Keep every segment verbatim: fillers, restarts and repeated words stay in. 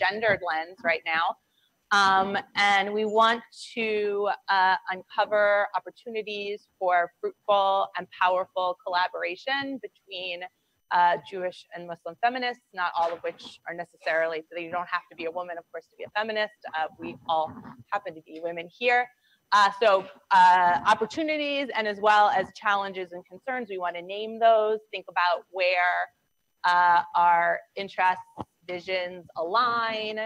gendered lens right now. Um, and we want to uh, uncover opportunities for fruitful and powerful collaboration between uh, Jewish and Muslim feminists, not all of which are necessarily, so you don't have to be a woman, of course, to be a feminist. Uh, we all happen to be women here. Uh, so uh, opportunities and as well as challenges and concerns, we want to name those, think about where uh, our interests, visions align,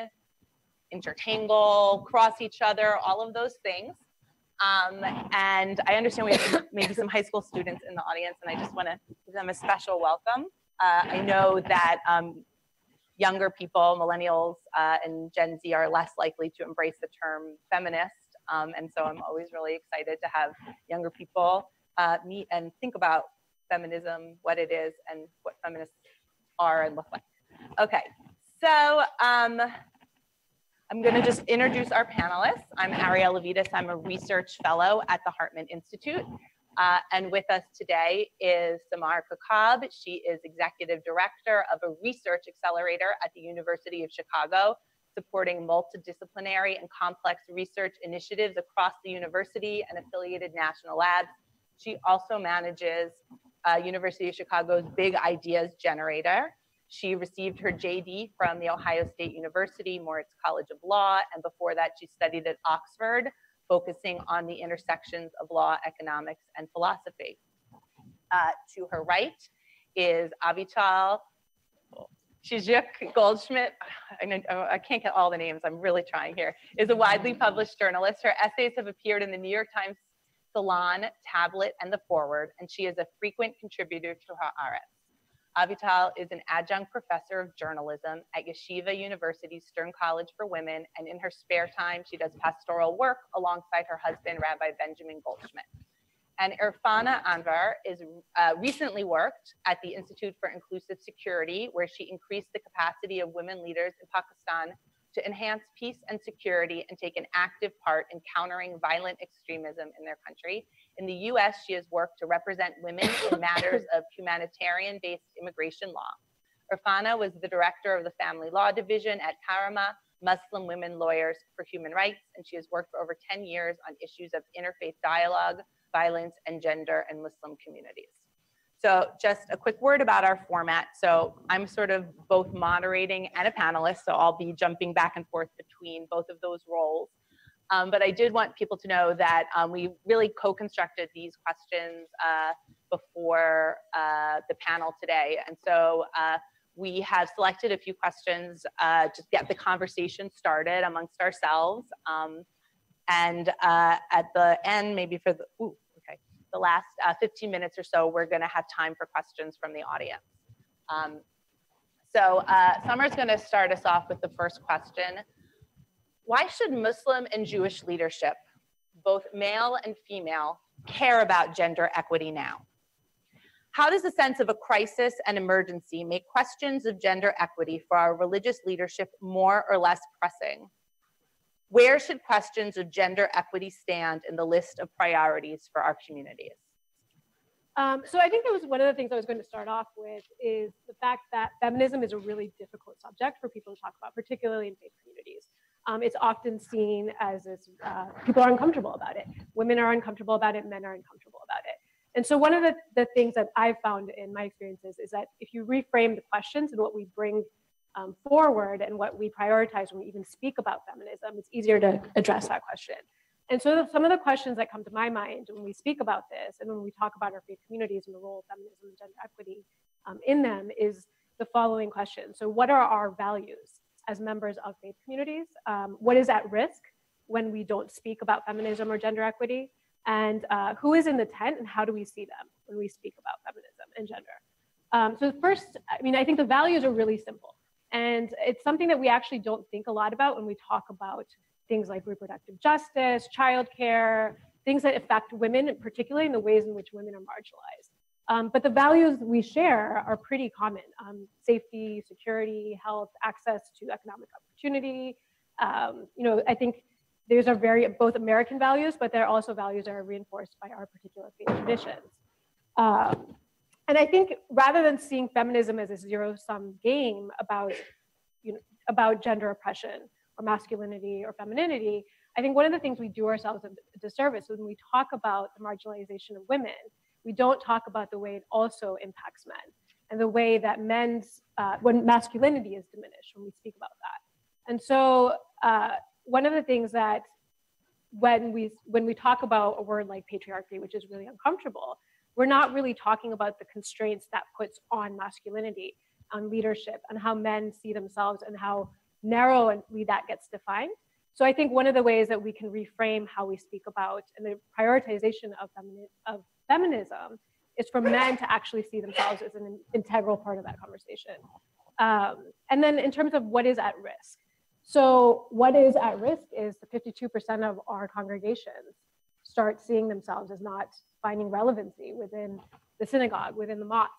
intertangle, cross each other, all of those things. Um, and I understand we have maybe some high school students in the audience, and I just want to give them a special welcome. Uh, I know that um, younger people, millennials uh, and Gen Z, are less likely to embrace the term feminist. Um, and so I'm always really excited to have younger people uh, meet and think about feminism, what it is, and what feminists are and look like. Okay, so um, I'm going to just introduce our panelists. I'm Arielle Levitas. I'm a research fellow at the Hartman Institute. Uh, and with us today is Samar Kakab. She is executive director of a research accelerator at the University of Chicago, supporting multidisciplinary and complex research initiatives across the university and affiliated national labs. She also manages uh, University of Chicago's Big Ideas Generator. She received her J D from the Ohio State University, Moritz College of Law, and before that she studied at Oxford, focusing on the intersections of law, economics, and philosophy. Uh, to her right is Avital Chizhik-Goldschmidt. I, know, I can't get all the names, I'm really trying here, is a widely published journalist. Her essays have appeared in the New York Times, Salon, Tablet, and The Forward, and she is a frequent contributor to Haaretz. Avital is an adjunct professor of journalism at Yeshiva University's Stern College for Women, and in her spare time, she does pastoral work alongside her husband, Rabbi Benjamin Goldschmidt. And Irfana Anwar is uh, recently worked at the Institute for Inclusive Security, where she increased the capacity of women leaders in Pakistan to enhance peace and security and take an active part in countering violent extremism in their country. In the U S, she has worked to represent women in matters of humanitarian-based immigration law. Irfana was the director of the Family Law Division at Karama, Muslim Women Lawyers for Human Rights, and she has worked for over ten years on issues of interfaith dialogue, violence, and gender in Muslim communities. So just a quick word about our format. So I'm sort of both moderating and a panelist, so I'll be jumping back and forth between both of those roles. Um, but I did want people to know that um, we really co-constructed these questions uh, before uh, the panel today. And so uh, we have selected a few questions uh, to get the conversation started amongst ourselves. Um, and uh, at the end, maybe for the, ooh, okay, the last uh, fifteen minutes or so, we're going to have time for questions from the audience. Um, so uh, Samar's going to start us off with the first question. Why should Muslim and Jewish leadership, both male and female, care about gender equity now? How does the sense of a crisis and emergency make questions of gender equity for our religious leadership more or less pressing? Where should questions of gender equity stand in the list of priorities for our communities? Um, so I think that was one of the things I was going to start off with is the fact that feminism is a really difficult subject for people to talk about, particularly in faith communities. Um, it's often seen as, as uh, people are uncomfortable about it. Women are uncomfortable about it, men are uncomfortable about it. And so one of the, the things that I've found in my experiences is that if you reframe the questions and what we bring um, forward and what we prioritize when we even speak about feminism, it's easier to address that question. And so the, some of the questions that come to my mind when we speak about this and when we talk about our faith communities and the role of feminism and gender equity um, in them is the following question. So what are our values as members of faith communities? Um, what is at risk when we don't speak about feminism or gender equity? And uh, who is in the tent and how do we see them when we speak about feminism and gender? Um, so first, I mean, I think the values are really simple. And it's something that we actually don't think a lot about when we talk about things like reproductive justice, childcare, things that affect women, particularly in the ways in which women are marginalized. Um, but the values we share are pretty common. Um, safety, security, health, access to economic opportunity. Um, you know, I think these are very, both American values, but they're also values that are reinforced by our particular faith traditions. Um, and I think rather than seeing feminism as a zero-sum game about, you know, about gender oppression or masculinity or femininity, I think one of the things we do ourselves a disservice when we talk about the marginalization of women, we don't talk about the way it also impacts men and the way that men's, uh, when masculinity is diminished when we speak about that. And so uh, one of the things that when we, when we talk about a word like patriarchy, which is really uncomfortable, we're not really talking about the constraints that puts on masculinity, on leadership, and how men see themselves and how narrowly that gets defined. So I think one of the ways that we can reframe how we speak about and the prioritization of, femini of feminism is for men to actually see themselves as an integral part of that conversation. Um, and then in terms of what is at risk. So what is at risk is the fifty-two percent of our congregations start seeing themselves as not finding relevancy within the synagogue, within the mosque.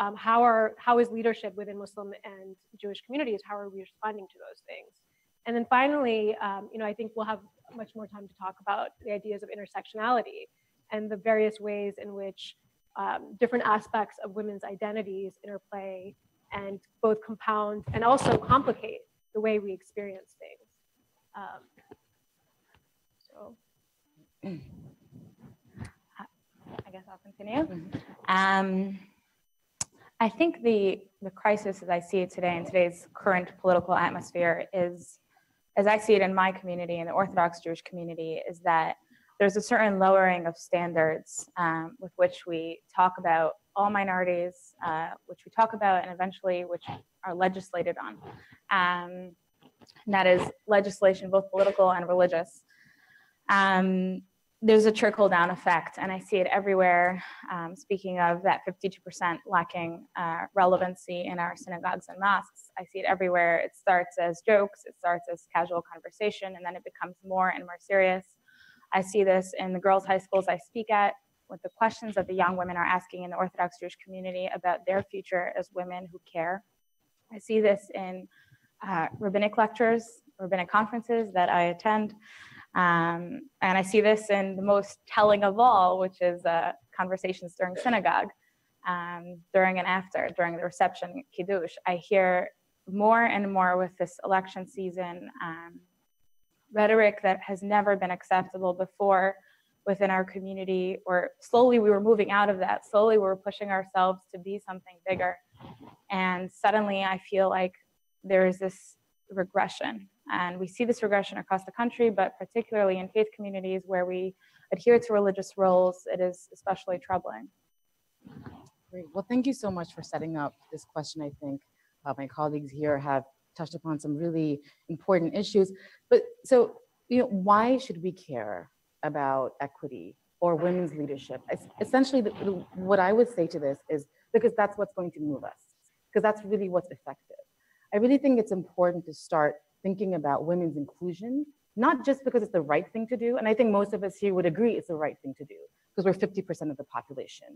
Um, how, are, how is leadership within Muslim and Jewish communities, how are we responding to those things? And then finally, um, you know, I think we'll have much more time to talk about the ideas of intersectionality and the various ways in which um, different aspects of women's identities interplay and both compound and also complicate the way we experience things. Um, so, I guess I'll continue. Mm-hmm. um, I think the, the crisis as I see it today in today's current political atmosphere is, as I see it in my community, in the Orthodox Jewish community, is that there's a certain lowering of standards um, with which we talk about all minorities, uh, which we talk about and eventually which are legislated on. Um, and that is legislation, both political and religious. Um, there's a trickle-down effect, and I see it everywhere. Um, speaking of that fifty-two percent lacking uh, relevancy in our synagogues and mosques, I see it everywhere. It starts as jokes, it starts as casual conversation, and then it becomes more and more serious. I see this in the girls' high schools I speak at, with the questions that the young women are asking in the Orthodox Jewish community about their future as women who care. I see this in uh, rabbinic lectures, rabbinic conferences that I attend. Um, and I see this in the most telling of all, which is uh, conversations during synagogue, um, during and after, during the reception, Kiddush. I hear more and more with this election season, um, rhetoric that has never been acceptable before within our community, or slowly we were moving out of that. Slowly we were pushing ourselves to be something bigger. And suddenly I feel like there is this regression. And we see this regression across the country, but particularly in faith communities where we adhere to religious roles, it is especially troubling. Great. Well, thank you so much for setting up this question. I think uh, my colleagues here have touched upon some really important issues. But so, you know, why should we care about equity or women's leadership? It's essentially, the, the, what I would say to this is because that's what's going to move us, because that's really what's effective. I really think it's important to start thinking about women's inclusion, not just because it's the right thing to do, and I think most of us here would agree it's the right thing to do, because we're fifty percent of the population,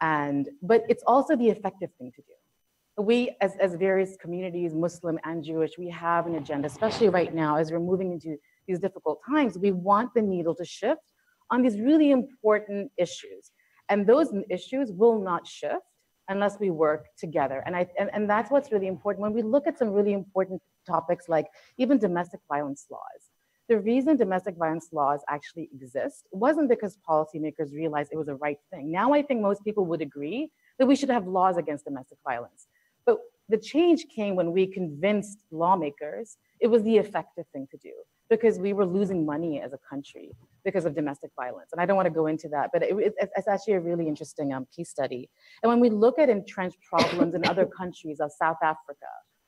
and but it's also the effective thing to do. We, as, as various communities, Muslim and Jewish, we have an agenda, especially right now, as we're moving into these difficult times, we want the needle to shift on these really important issues. And those issues will not shift unless we work together. And, I, and, and that's what's really important. When we look at some really important topics like even domestic violence laws, the reason domestic violence laws actually exist wasn't because policymakers realized it was the right thing. Now I think most people would agree that we should have laws against domestic violence. But the change came when we convinced lawmakers it was the effective thing to do, because we were losing money as a country because of domestic violence. And I don't want to go into that, but it, it, it's actually a really interesting um, case study. And when we look at entrenched problems in other countries of South Africa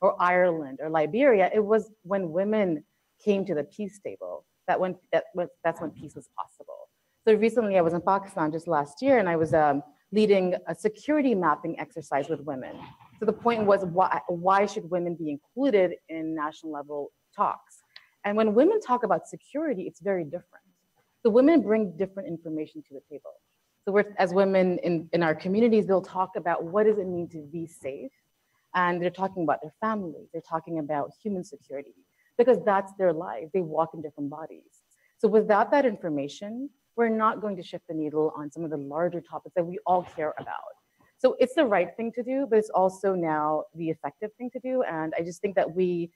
or Ireland or Liberia, it was when women came to the peace table that when, that, that's when peace was possible. So recently I was in Pakistan just last year, and I was um, leading a security mapping exercise with women. So the point was, why, why should women be included in national level talks? And when women talk about security, it's very different. So women bring different information to the table. So we're, as women in, in our communities, they'll talk about what does it mean to be safe? And they're talking about their families. They're talking about human security, because that's their life. They walk in different bodies. So without that information, we're not going to shift the needle on some of the larger topics that we all care about. So it's the right thing to do, but it's also now the effective thing to do. And I just think that we,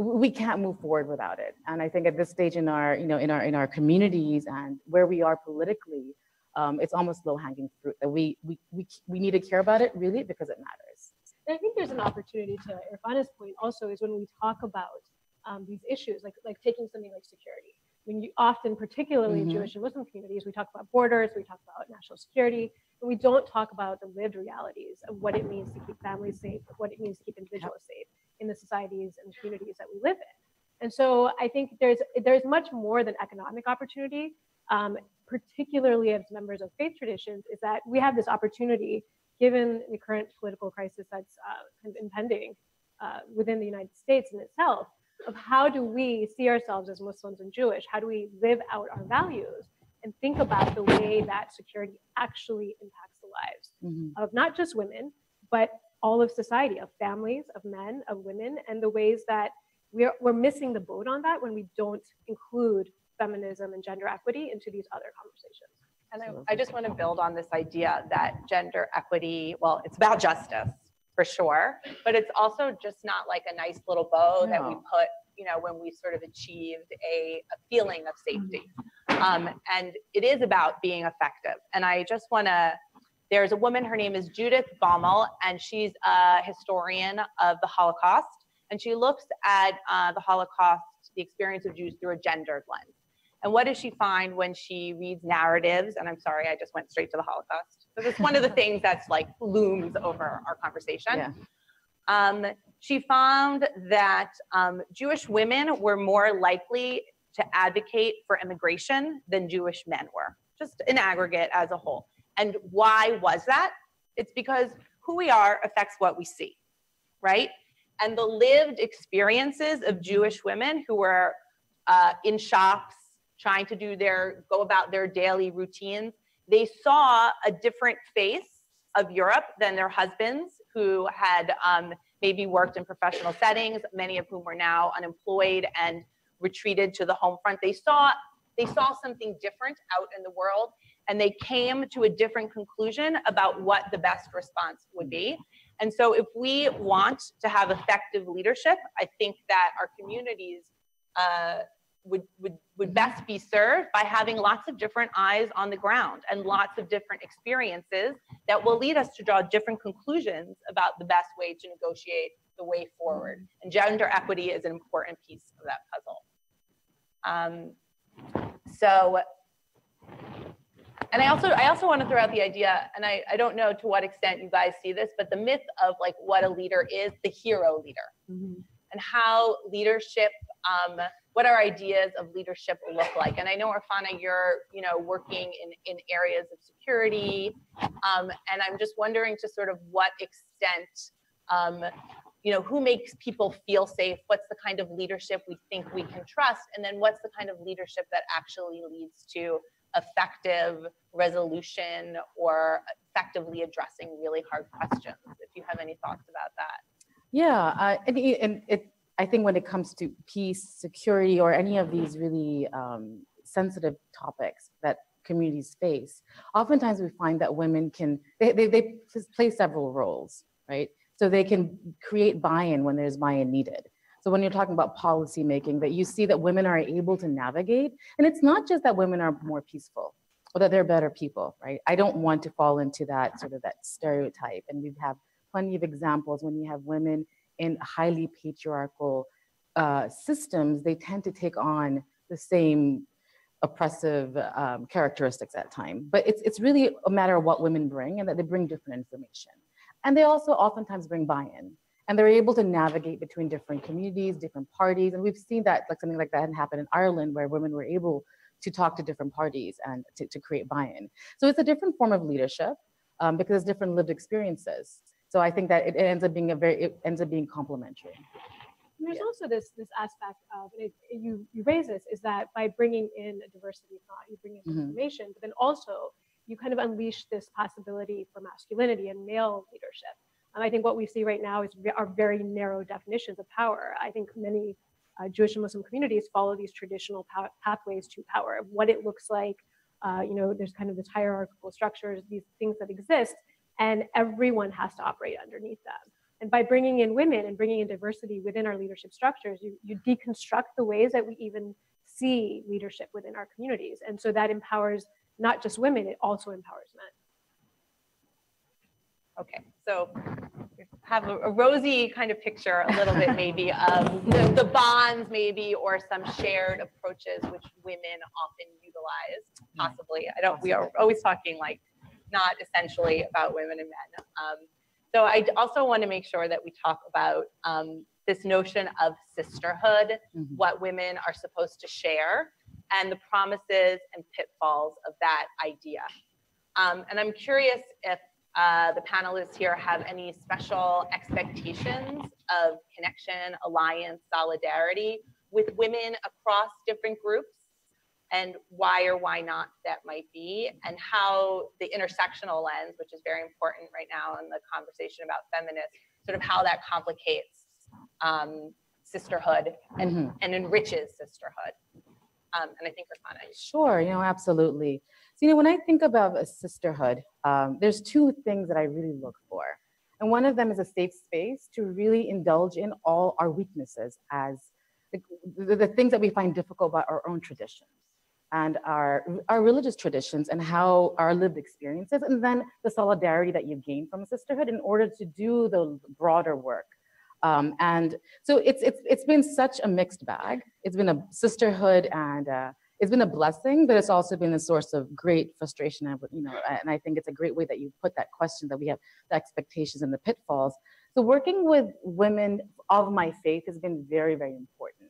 we can't move forward without it. And I think at this stage in our, you know, in our in our communities and where we are politically, um, it's almost low-hanging fruit that we we we we need to care about it really because it matters. And I think there's an opportunity to Irfana's point also is when we talk about um, these issues, like like taking something like security. When you often, particularly mm-hmm. Jewish and Muslim communities, we talk about borders, we talk about national security, but we don't talk about the lived realities of what it means to keep families safe, what it means to keep individuals safe in the societies and communities that we live in. And so I think there's there's much more than economic opportunity, um, particularly as members of faith traditions, is that we have this opportunity, given the current political crisis that's uh, kind of impending uh, within the United States in itself, of how do we see ourselves as Muslims and Jewish? How do we live out our values and think about the way that security actually impacts the lives mm-hmm. of not just women, but all of society, of families, of men, of women, and the ways that we're, we're missing the boat on that when we don't include feminism and gender equity into these other conversations. And I, I just want to build on this idea that gender equity, well, it's about justice, for sure, but it's also just not like a nice little bow no. that we put, you know, when we sort of achieved a, a feeling of safety. Um, and it is about being effective. And I just want to, there's a woman, her name is Judith Baumel, and she's a historian of the Holocaust. And she looks at uh, the Holocaust, the experience of Jews through a gendered lens. And what does she find when she reads narratives? And I'm sorry, I just went straight to the Holocaust. So that's one of the things that's like looms over our conversation. Yeah. Um, she found that um, Jewish women were more likely to advocate for immigration than Jewish men were, just in aggregate as a whole. And why was that? It's because who we are affects what we see, right? And the lived experiences of Jewish women who were uh, in shops, trying to do their, go about their daily routines, they saw a different face of Europe than their husbands who had um, maybe worked in professional settings, many of whom were now unemployed and retreated to the home front. They saw, they saw something different out in the world, and they came to a different conclusion about what the best response would be. And so if we want to have effective leadership, I think that our communities, uh, Would, would would best be served by having lots of different eyes on the ground and lots of different experiences that will lead us to draw different conclusions about the best way to negotiate the way forward. And gender equity is an important piece of that puzzle. Um, so, and I also I also want to throw out the idea, and I, I don't know to what extent you guys see this, but the myth of like what a leader is, the hero leader, mm-hmm. and how leadership, um, what our ideas of leadership look like. And I know, Irfana, you're, you know, working in, in areas of security. Um, and I'm just wondering to sort of what extent, um, you know, who makes people feel safe? What's the kind of leadership we think we can trust? And then what's the kind of leadership that actually leads to effective resolution or effectively addressing really hard questions? If you have any thoughts about that. Yeah, uh, and, and it, I think when it comes to peace, security, or any of these really um, sensitive topics that communities face, oftentimes we find that women can, they, they, they play several roles, right? So they can create buy-in when there's buy-in needed. So when you're talking about policy making, that you see that women are able to navigate, and it's not just that women are more peaceful, or that they're better people, right? I don't want to fall into that sort of that stereotype, and we have plenty of examples when you have women in highly patriarchal uh, systems, they tend to take on the same oppressive um, characteristics at times. But it's, it's really a matter of what women bring and that they bring different information. And they also oftentimes bring buy-in. And they're able to navigate between different communities, different parties. And we've seen that, like something like that happened in Ireland where women were able to talk to different parties and to, to create buy-in. So it's a different form of leadership um, because there's different lived experiences. So I think that it ends up being a very, it ends up being complementary. And there's yeah. also this this aspect of, and it, you, you raise this, is that by bringing in a diversity of thought, you bring in mm-hmm. information, but then also you kind of unleash this possibility for masculinity and male leadership. And I think what we see right now is our very narrow definitions of power. I think many uh, Jewish and Muslim communities follow these traditional pow- pathways to power, of what it looks like. Uh, you know, there's kind of this hierarchical structures, these things that exist, and everyone has to operate underneath them. And by bringing in women and bringing in diversity within our leadership structures, you, you deconstruct the ways that we even see leadership within our communities. And so that empowers not just women, it also empowers men. Okay, so have a, a rosy kind of picture a little bit maybe of the, the bonds maybe, or some shared approaches which women often utilize, possibly. I don't, we are always talking like not essentially about women and men. Um, So I also want to make sure that we talk about um, this notion of sisterhood, mm-hmm. what women are supposed to share, and the promises and pitfalls of that idea. Um, and I'm curious if uh, the panelists here have any special expectations of connection, alliance, solidarity with women across different groups, and why or why not that might be, and how the intersectional lens, which is very important right now in the conversation about feminists, sort of how that complicates um, sisterhood and, mm-hmm. and enriches sisterhood. Um, and I think Irfana. Sure, you know, absolutely. So, you know, when I think about a sisterhood, um, there's two things that I really look for. And one of them is a safe space to really indulge in all our weaknesses as the, the, the things that we find difficult about our own traditions, and our, our religious traditions, and how our lived experiences, and then the solidarity that you gain from sisterhood in order to do the broader work. Um, and so it's, it's, it's been such a mixed bag. It's been a sisterhood, and uh, it's been a blessing, but it's also been a source of great frustration. And, you know, and I think it's a great way that you put that question, that we have the expectations and the pitfalls. So working with women of my faith has been very, very important,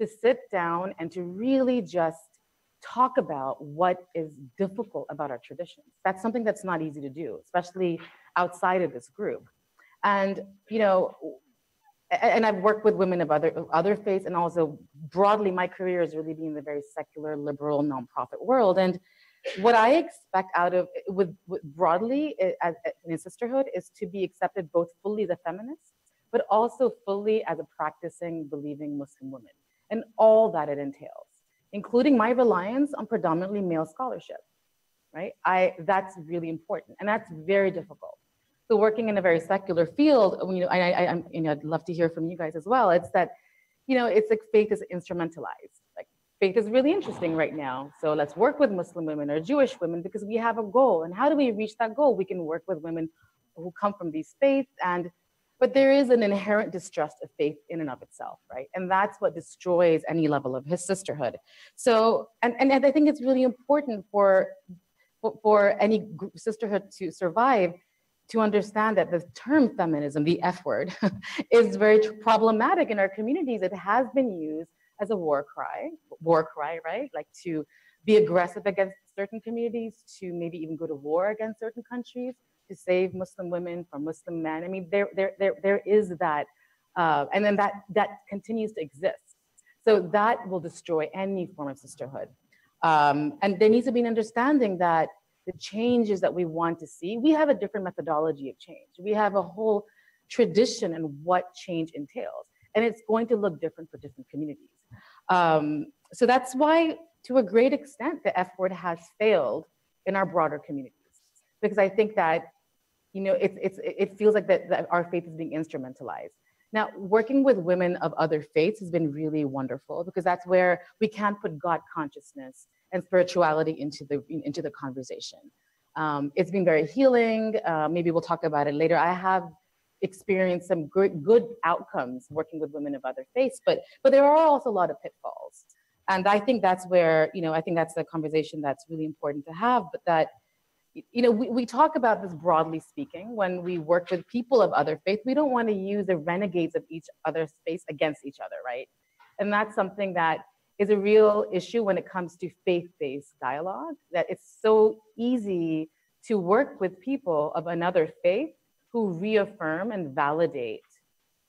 to sit down and to really just talk about what is difficult about our traditions. That's something that's not easy to do, especially outside of this group. And, you know, and I've worked with women of other, other faiths, and also broadly my career is really being in the very secular, liberal, nonprofit world. And what I expect out of, with, with broadly as, in a sisterhood, is to be accepted both fully as a feminist, but also fully as a practicing, believing Muslim woman, and all that it entails, including my reliance on predominantly male scholarship, right? I, that's really important, and that's very difficult. So working in a very secular field, you know, I, I, I'm, you know, I'd love to hear from you guys as well. It's that, you know, it's like faith is instrumentalized. Like faith is really interesting right now. So let's work with Muslim women or Jewish women because we have a goal. And how do we reach that goal? We can work with women who come from these faiths, and but there is an inherent distrust of faith in and of itself, right? And that's what destroys any level of his sisterhood. So, and, and, and I think it's really important for, for any sisterhood to survive, to understand that the term feminism, the F word, is very problematic in our communities. It has been used as a war cry, war cry, right? Like to be aggressive against certain communities, to maybe even go to war against certain countries, to save Muslim women from Muslim men. I mean, there, there, there, there is that, uh, and then that, that continues to exist. So that will destroy any form of sisterhood. Um, and there needs to be an understanding that the changes that we want to see, we have a different methodology of change. We have a whole tradition in what change entails, and it's going to look different for different communities. Um, so that's why, to a great extent, the F word has failed in our broader communities, because I think that, you know, it, it's, it feels like that, that our faith is being instrumentalized. Now, working with women of other faiths has been really wonderful, because that's where we can put God consciousness and spirituality into the, into the conversation. Um, it's been very healing. Uh, maybe we'll talk about it later. I have experienced some good, good outcomes working with women of other faiths, but, but there are also a lot of pitfalls. And I think that's where, you know, I think that's the conversation that's really important to have, but that, you know, we, we talk about this broadly speaking. When we work with people of other faiths, we don't want to use the renegades of each other's faith against each other, right? And that's something that is a real issue when it comes to faith-based dialogue, that it's so easy to work with people of another faith who reaffirm and validate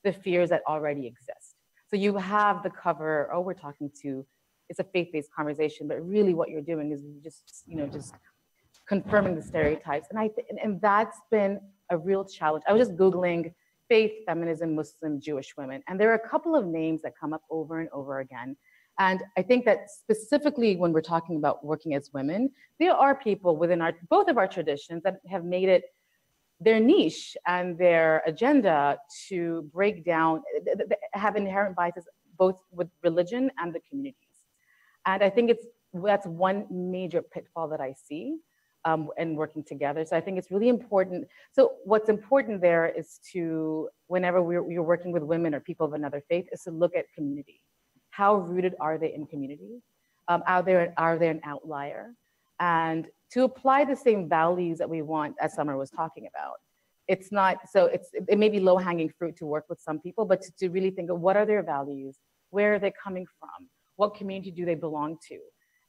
the fears that already exist. So you have the cover, oh, we're talking to, it's a faith-based conversation, but really what you're doing is just, you know, just confirming the stereotypes. And I th and, and that's been a real challenge. I was just Googling faith, feminism, Muslim, Jewish women. And there are a couple of names that come up over and over again. And I think that specifically when we're talking about working as women, there are people within our, both of our traditions that have made it their niche and their agenda to break down, have inherent biases both with religion and the communities. And I think it's that's one major pitfall that I see um, in working together. So I think it's really important. So what's important there is to, whenever we're, we're working with women or people of another faith, is to look at community. How rooted are they in community? Um, are they, are they an outlier? And to apply the same values that we want, as Samar was talking about. It's not, so it's, it may be low-hanging fruit to work with some people, but to, to really think of what are their values? Where are they coming from? What community do they belong to?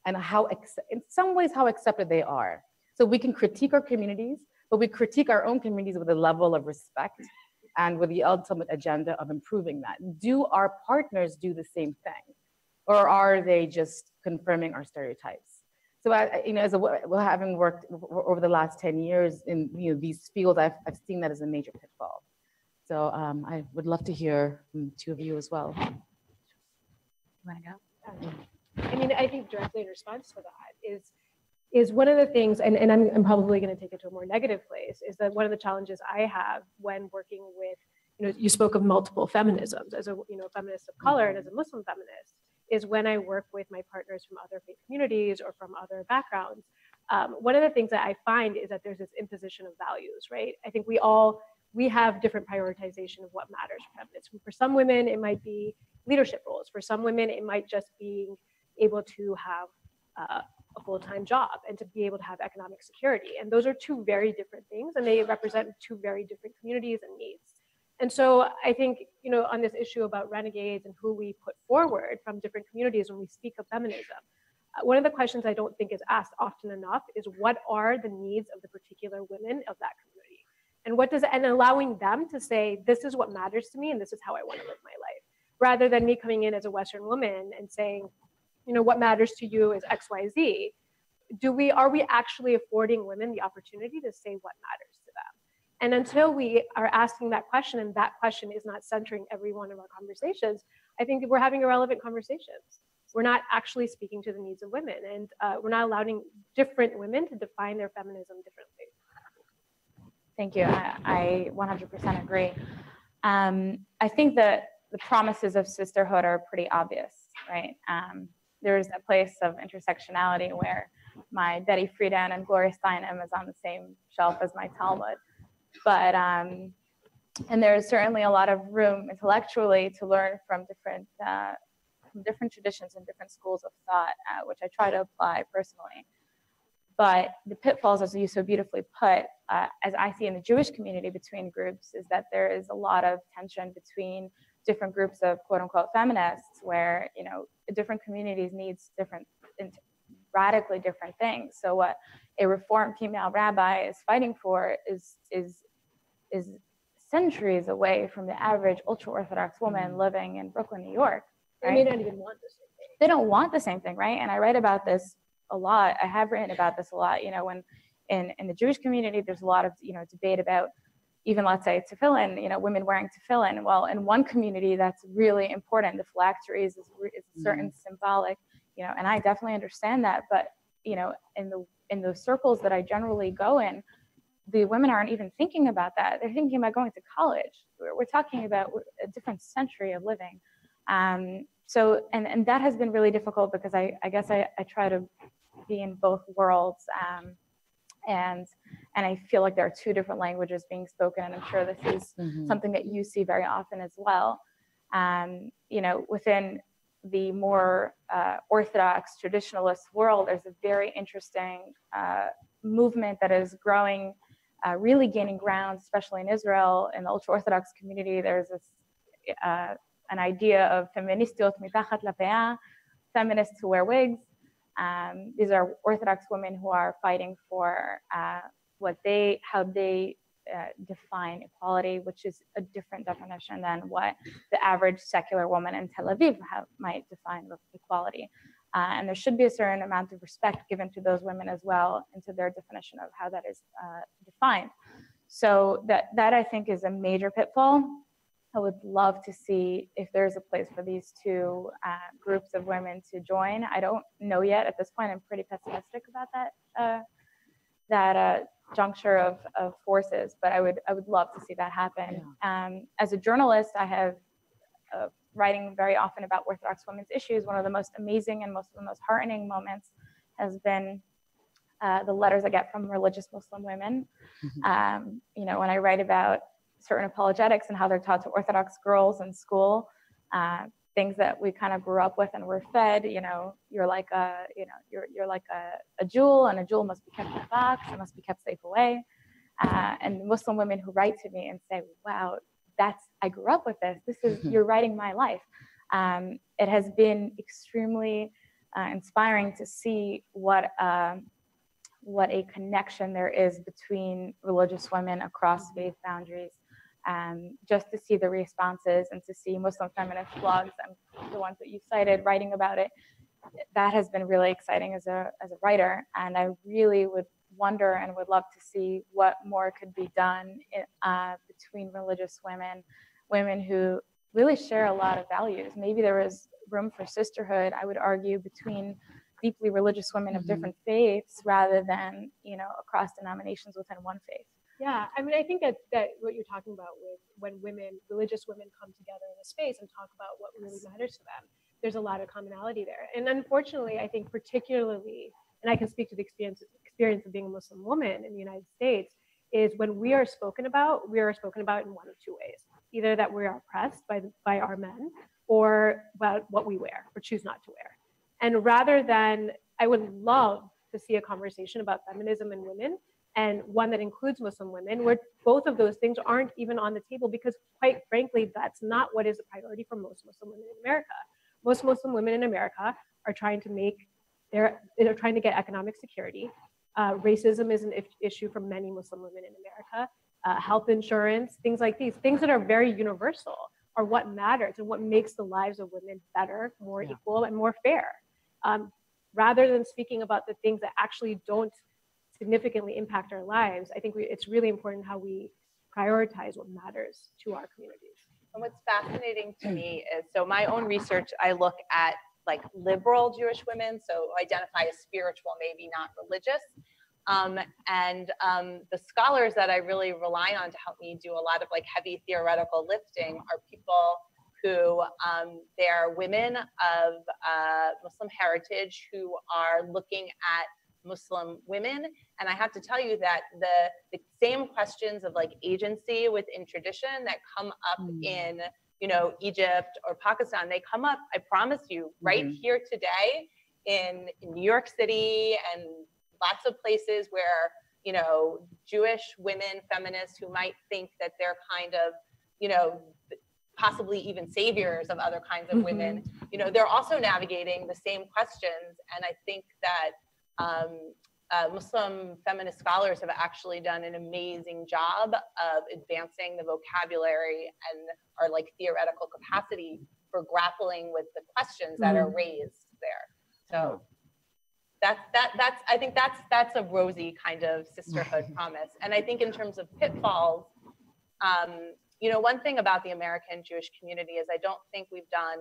And how, in some ways, how accepted they are. So we can critique our communities, but we critique our own communities with a level of respect and with the ultimate agenda of improving that. Do our partners do the same thing? Or are they just confirming our stereotypes? So, I, you know, as a, having worked over the last ten years in you know, these fields, I've, I've seen that as a major pitfall. So um, I would love to hear from two of you as well. You wanna go? I mean, I think directly in response to that is, is one of the things, and, and I'm, I'm probably gonna take it to a more negative place, is that one of the challenges I have when working with, you know, you spoke of multiple feminisms as a, you know, feminist of color and as a Muslim feminist, is when I work with my partners from other faith communities or from other backgrounds. Um, one of the things that I find is that there's this imposition of values, right? I think we all, we have different prioritization of what matters for feminists. For some women, it might be leadership roles. For some women, it might just being able to have uh, a full-time job and to be able to have economic security. And those are two very different things, and they represent two very different communities and needs. And so I think, you know, on this issue about renegades and who we put forward from different communities when we speak of feminism, uh, one of the questions I don't think is asked often enough is what are the needs of the particular women of that community? And what does, and allowing them to say, this is what matters to me and this is how I want to live my life, rather than me coming in as a Western woman and saying, you know, what matters to you is X, Y, Z. Do we, are we actually affording women the opportunity to say what matters to them? And until we are asking that question, and that question is not centering every one of our conversations, I think we're having irrelevant conversations. We're not actually speaking to the needs of women, and uh, we're not allowing different women to define their feminism differently. Thank you. I, I one hundred percent agree. Um, I think that the promises of sisterhood are pretty obvious, right? Um, there's a place of intersectionality where my Betty Friedan and Gloria Steinem is on the same shelf as my Talmud. But, um, and there's certainly a lot of room intellectually to learn from different, uh, from different traditions and different schools of thought, uh, which I try to apply personally. But the pitfalls, as you so beautifully put, uh, as I see in the Jewish community between groups, is that there is a lot of tension between different groups of quote unquote feminists where, you know, different communities needs different, radically different things. So what a reformed female rabbi is fighting for is, is, is centuries away from the average ultra-Orthodox woman living in Brooklyn, New York. Right? They may not even want the same thing. They don't want the same thing, right? And I write about this a lot. I have written about this a lot. You know, when in, in the Jewish community, there's a lot of, you know, debate about even, let's say, tefillin, you know, women wearing tefillin. Well, in one community, that's really important. The phylacteries is, is a certain mm-hmm. symbolic, you know, and I definitely understand that, but, you know, in the in the circles that I generally go in, the women aren't even thinking about that. They're thinking about going to college. We're, we're talking about a different century of living. Um, so, and, and that has been really difficult because I, I guess I, I try to be in both worlds. Um, and and I feel like there are two different languages being spoken. And I'm sure this is mm-hmm. something that you see very often as well. Um, you know, within the more uh, Orthodox traditionalist world, there's a very interesting uh, movement that is growing, uh, really gaining ground, especially in Israel. In the ultra-Orthodox community, there's this, uh, an idea of feministiot mitachat lapea, feminists who wear wigs. Um, these are Orthodox women who are fighting for uh, what they, how they Uh, define equality, which is a different definition than what the average secular woman in Tel Aviv have, might define equality. Uh, and there should be a certain amount of respect given to those women as well, and to their definition of how that is uh, defined. So that, that I think is a major pitfall. I would love to see if there's a place for these two uh, groups of women to join. I don't know yet at this point. I'm pretty pessimistic about that, uh, that uh, juncture of, of forces, but I would I would love to see that happen. Yeah. Um, as a journalist, I have uh, writing very often about Orthodox women's issues. One of the most amazing and most of the most heartening moments has been uh, the letters I get from religious Muslim women. Um, you know, when I write about certain apologetics and how they're taught to Orthodox girls in school, uh, things that we kind of grew up with and were fed, you know, you're like a, you know, you're, you're like a, a jewel, and a jewel must be kept in a box, it must be kept safe away. Uh, and Muslim women who write to me and say, wow, that's, I grew up with this, this is, you're writing my life. Um, it has been extremely uh, inspiring to see what, uh, what a connection there is between religious women across faith boundaries. Um, just to see the responses and to see Muslim feminist blogs and the ones that you cited writing about it, that has been really exciting as a as a writer. And I really would wonder and would love to see what more could be done in, uh, between religious women, women who really share a lot of values. Maybe there was room for sisterhood, I would argue, between deeply religious women of mm-hmm. different faiths rather than, you know, across denominations within one faith. Yeah, I mean, I think that, that what you're talking about with when women, religious women come together in a space and talk about what really matters to them, there's a lot of commonality there. And unfortunately, I think particularly, and I can speak to the experience, experience of being a Muslim woman in the United States, is when we are spoken about, we are spoken about in one of two ways. Either that we are oppressed by, the, by our men, or about what we wear or choose not to wear. And rather than, I would love to see a conversation about feminism and women, and one that includes Muslim women, where both of those things aren't even on the table, because quite frankly, that's not what is a priority for most Muslim women in America. Most Muslim women in America are trying to make their, they're trying to get economic security. Uh, racism is an issue for many Muslim women in America. Uh, health insurance, things like these, things that are very universal are what matters and what makes the lives of women better, more yeah. equal, and more fair. Um, rather than speaking about the things that actually don't significantly impact our lives, I think we, it's really important how we prioritize what matters to our communities. And what's fascinating to me is, so my own research, I look at like liberal Jewish women, so identify as spiritual, maybe not religious. Um, and um, the scholars that I really rely on to help me do a lot of like heavy theoretical lifting are people who um, they are women of uh, Muslim heritage who are looking at Muslim women. And I have to tell you that the, the same questions of like agency within tradition that come up mm. in, you know, Egypt or Pakistan, they come up, I promise you, right mm. here today in, in New York City and lots of places where, you know, Jewish women, feminists who might think that they're kind of, you know, possibly even saviors of other kinds of mm-hmm. women, you know, they're also navigating the same questions. And I think that Um, uh, Muslim feminist scholars have actually done an amazing job of advancing the vocabulary and our like theoretical capacity for grappling with the questions that are raised there. So that's that that's I think that's that's a rosy kind of sisterhood promise. And I think in terms of pitfalls, um, you know, one thing about the American Jewish community is I don't think we've done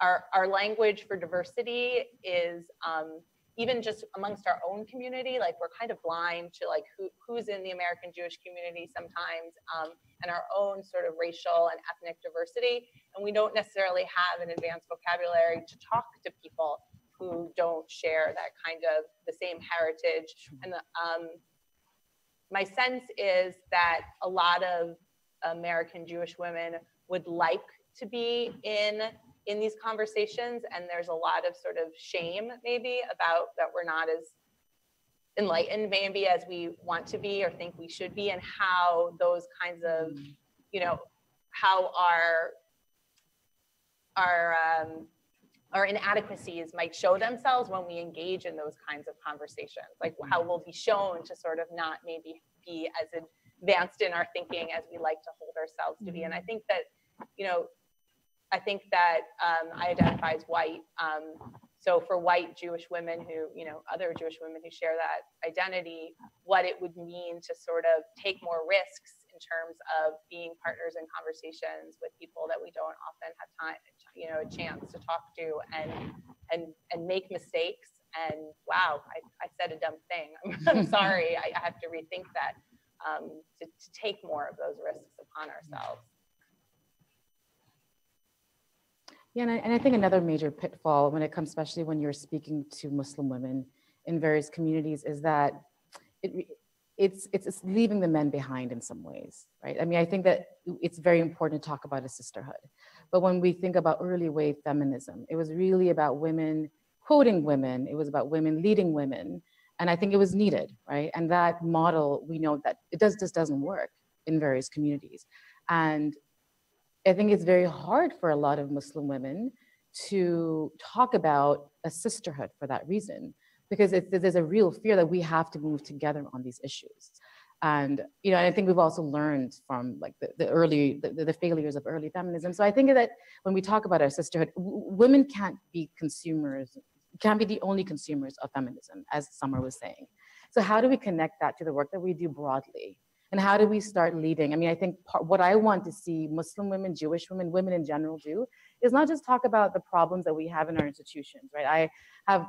our our language for diversity is. Um, even just amongst our own community, like we're kind of blind to like who, who's in the American Jewish community sometimes, um, and our own sort of racial and ethnic diversity. And we don't necessarily have an advanced vocabulary to talk to people who don't share that kind of the same heritage. And the, um, my sense is that a lot of American Jewish women would like to be in in these conversations, and there's a lot of sort of shame maybe about that we're not as enlightened maybe as we want to be or think we should be, and how those kinds of, you know, how our our um, our inadequacies might show themselves when we engage in those kinds of conversations, like how we'll be shown to sort of not maybe be as advanced in our thinking as we like to hold ourselves to be. And I think that, you know, I think that um, I identify as white. Um, so for white Jewish women who, you know, other Jewish women who share that identity, what it would mean to sort of take more risks in terms of being partners in conversations with people that we don't often have time, you know, a chance to talk to, and and and make mistakes And wow, I, I said a dumb thing. I'm, I'm sorry. I, I have to rethink that um, to, to take more of those risks upon ourselves. Yeah, and I, and I think another major pitfall when it comes, especially when you're speaking to Muslim women in various communities, is that it, it's, it's, it's leaving the men behind in some ways, right? I mean, I think that it's very important to talk about a sisterhood. But when we think about early wave feminism, it was really about women quoting women. It was about women leading women. And I think it was needed, right? And that model, we know that it does, just doesn't work in various communities. And I think it's very hard for a lot of Muslim women to talk about a sisterhood for that reason, because it's, there's a real fear that we have to move together on these issues. And, you know, and I think we've also learned from like the, the early, the, the failures of early feminism. So I think that when we talk about our sisterhood, w women can't be consumers, can't be the only consumers of feminism, as Samar was saying. So how do we connect that to the work that we do broadly? And how do we start leading? I mean, I think part, what I want to see Muslim women, Jewish women, women in general do is not just talk about the problems that we have in our institutions, right? I have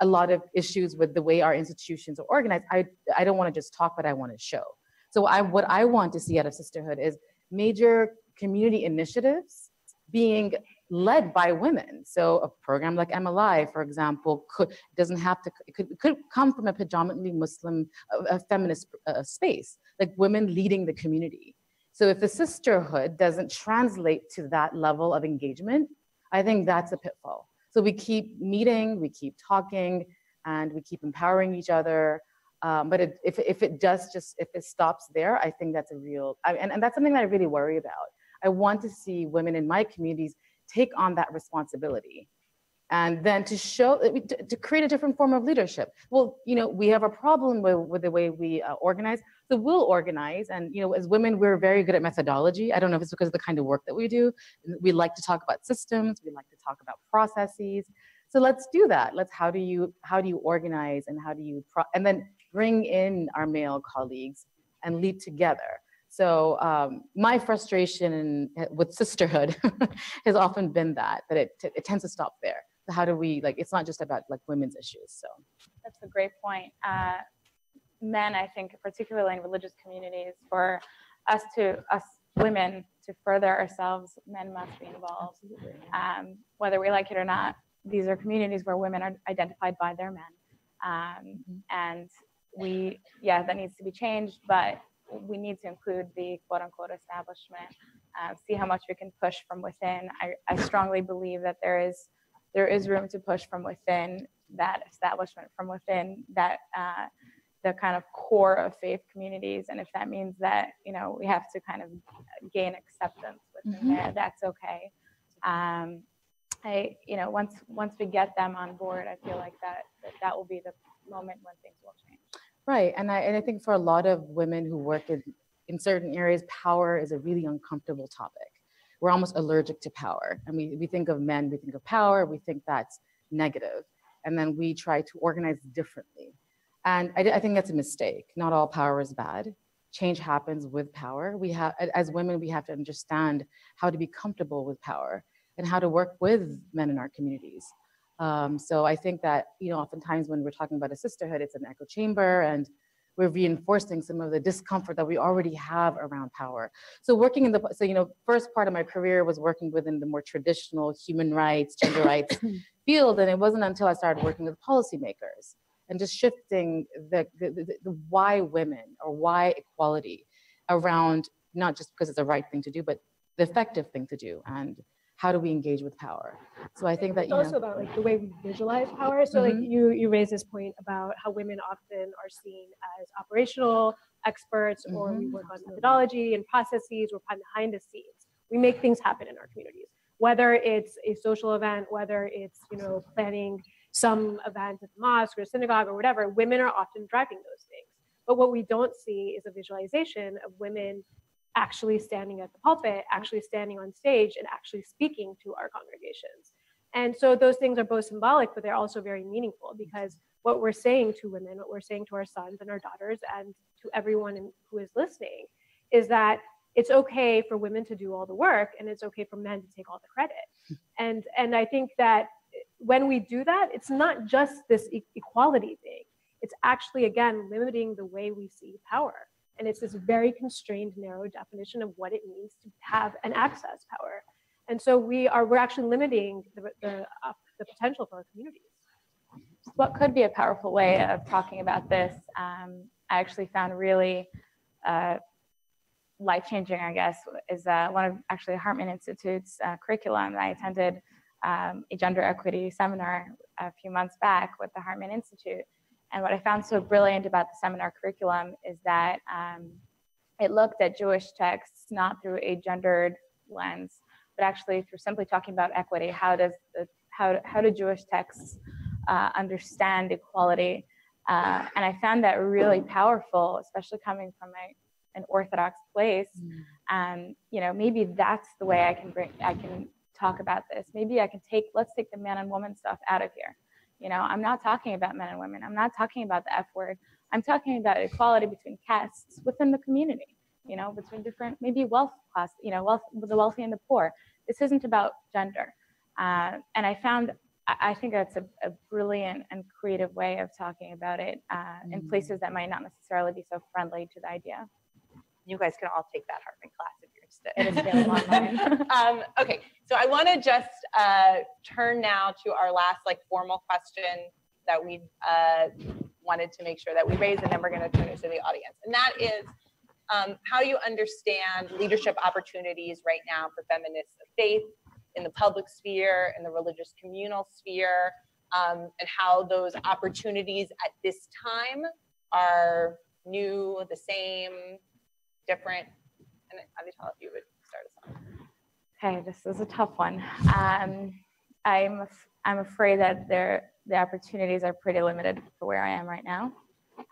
a lot of issues with the way our institutions are organized. I, I don't want to just talk, but I want to show. So I, what I want to see out of sisterhood is major community initiatives being led by women. So a program like M L I, for example, could, doesn't have to, it could, could come from a predominantly Muslim, a, a feminist uh, space, like women leading the community. So if the sisterhood doesn't translate to that level of engagement, I think that's a pitfall. So we keep meeting, we keep talking, and we keep empowering each other. Um, but it, if, if it does just, if it stops there, I think that's a real, I, and, and that's something that I really worry about. I want to see women in my communities take on that responsibility, and then to show, to, to create a different form of leadership. Well, you know, we have a problem with, with the way we uh, organize, so we'll organize. And, you know, as women, we're very good at methodology. I don't know if it's because of the kind of work that we do. We like to talk about systems, we like to talk about processes. So let's do that. Let's, how do you, how do you organize, and how do you, pro and then bring in our male colleagues and lead together. So um, my frustration with sisterhood has often been that, that it, it tends to stop there. So how do we, like, it's not just about like women's issues, so. That's a great point. Uh, men, I think, particularly in religious communities, for us to, us women to further ourselves, men must be involved. Um, whether we like it or not, these are communities where women are identified by their men. Um, and we, yeah, that needs to be changed, but we need to include the quote-unquote establishment, uh, see how much we can push from within. I, I strongly believe that there is there is room to push from within, that establishment from within, that uh, the kind of core of faith communities. And if that means that, you know, we have to kind of gain acceptance within mm-hmm. there, that's okay. Um, I, you know, once once we get them on board, I feel like that that, that will be the moment when things will change. Right, and I, and I think for a lot of women who work in, in certain areas, power is a really uncomfortable topic. We're almost allergic to power. And we, we think of men, we think of power, we think that's negative. And then we try to organize differently. And I, I think that's a mistake. Not all power is bad. Change happens with power. We have, as women, we have to understand how to be comfortable with power and how to work with men in our communities. Um, so I think that, you know, oftentimes when we're talking about a sisterhood, it's an echo chamber, and we're reinforcing some of the discomfort that we already have around power. So working in the, so, you know, first part of my career was working within the more traditional human rights, gender rights field. And it wasn't until I started working with policymakers and just shifting the, the, the, the why women or why equality around, not just because it's the right thing to do, but the effective thing to do. And how do we engage with power? So I think that, you know, it's also about like the way we visualize power. So mm-hmm. like you you raise this point about how women often are seen as operational experts, mm-hmm. or we work on methodology and processes. We're behind the scenes. We make things happen in our communities, whether it's a social event, whether it's, you know, planning some event at the mosque or synagogue or whatever. Women are often driving those things. But what we don't see is a visualization of women actually standing at the pulpit, actually standing on stage, and actually speaking to our congregations. And so those things are both symbolic, but they're also very meaningful, because what we're saying to women, what we're saying to our sons and our daughters and to everyone who is listening, is that it's okay for women to do all the work, and it's okay for men to take all the credit. And, and I think that when we do that, it's not just this e- equality thing. It's actually, again, limiting the way we see power. And it's this very constrained, narrow definition of what it means to have and access power. And so we are, we're actually limiting the, the, uh, the potential for our communities. What could be a powerful way of talking about this, um, I actually found really uh, life-changing, I guess, is uh, one of actually Hartman Institute's uh, curriculum. I attended um, a gender equity seminar a few months back with the Hartman Institute. And what I found so brilliant about the seminar curriculum is that um, it looked at Jewish texts not through a gendered lens, but actually through simply talking about equity. How does the, how how do Jewish texts uh, understand equality? Uh, and I found that really powerful, especially coming from a, an Orthodox place. Um, you know, maybe that's the way I can bring I can talk about this. Maybe I can take let's take the man and woman stuff out of here. You know, I'm not talking about men and women. I'm not talking about the F word. I'm talking about equality between castes within the community, you know, between different, maybe wealth class, you know, wealth, the wealthy and the poor. This isn't about gender. Uh, and I found, I think that's a, a brilliant and creative way of talking about it uh, mm-hmm. in places that might not necessarily be so friendly to the idea. You guys can all take that Hartman class if you're interested. It is um, okay, so I want to just uh, turn now to our last like formal question that we uh, wanted to make sure that we raise, and then we're going to turn it to the audience. And that is um, how do you understand leadership opportunities right now for feminists of faith in the public sphere, in the religious communal sphere, um, and how those opportunities at this time are new, the same, different? And Avital, if you would start us on. Okay, this is a tough one. Um, I'm I'm afraid that there the opportunities are pretty limited for where I am right now.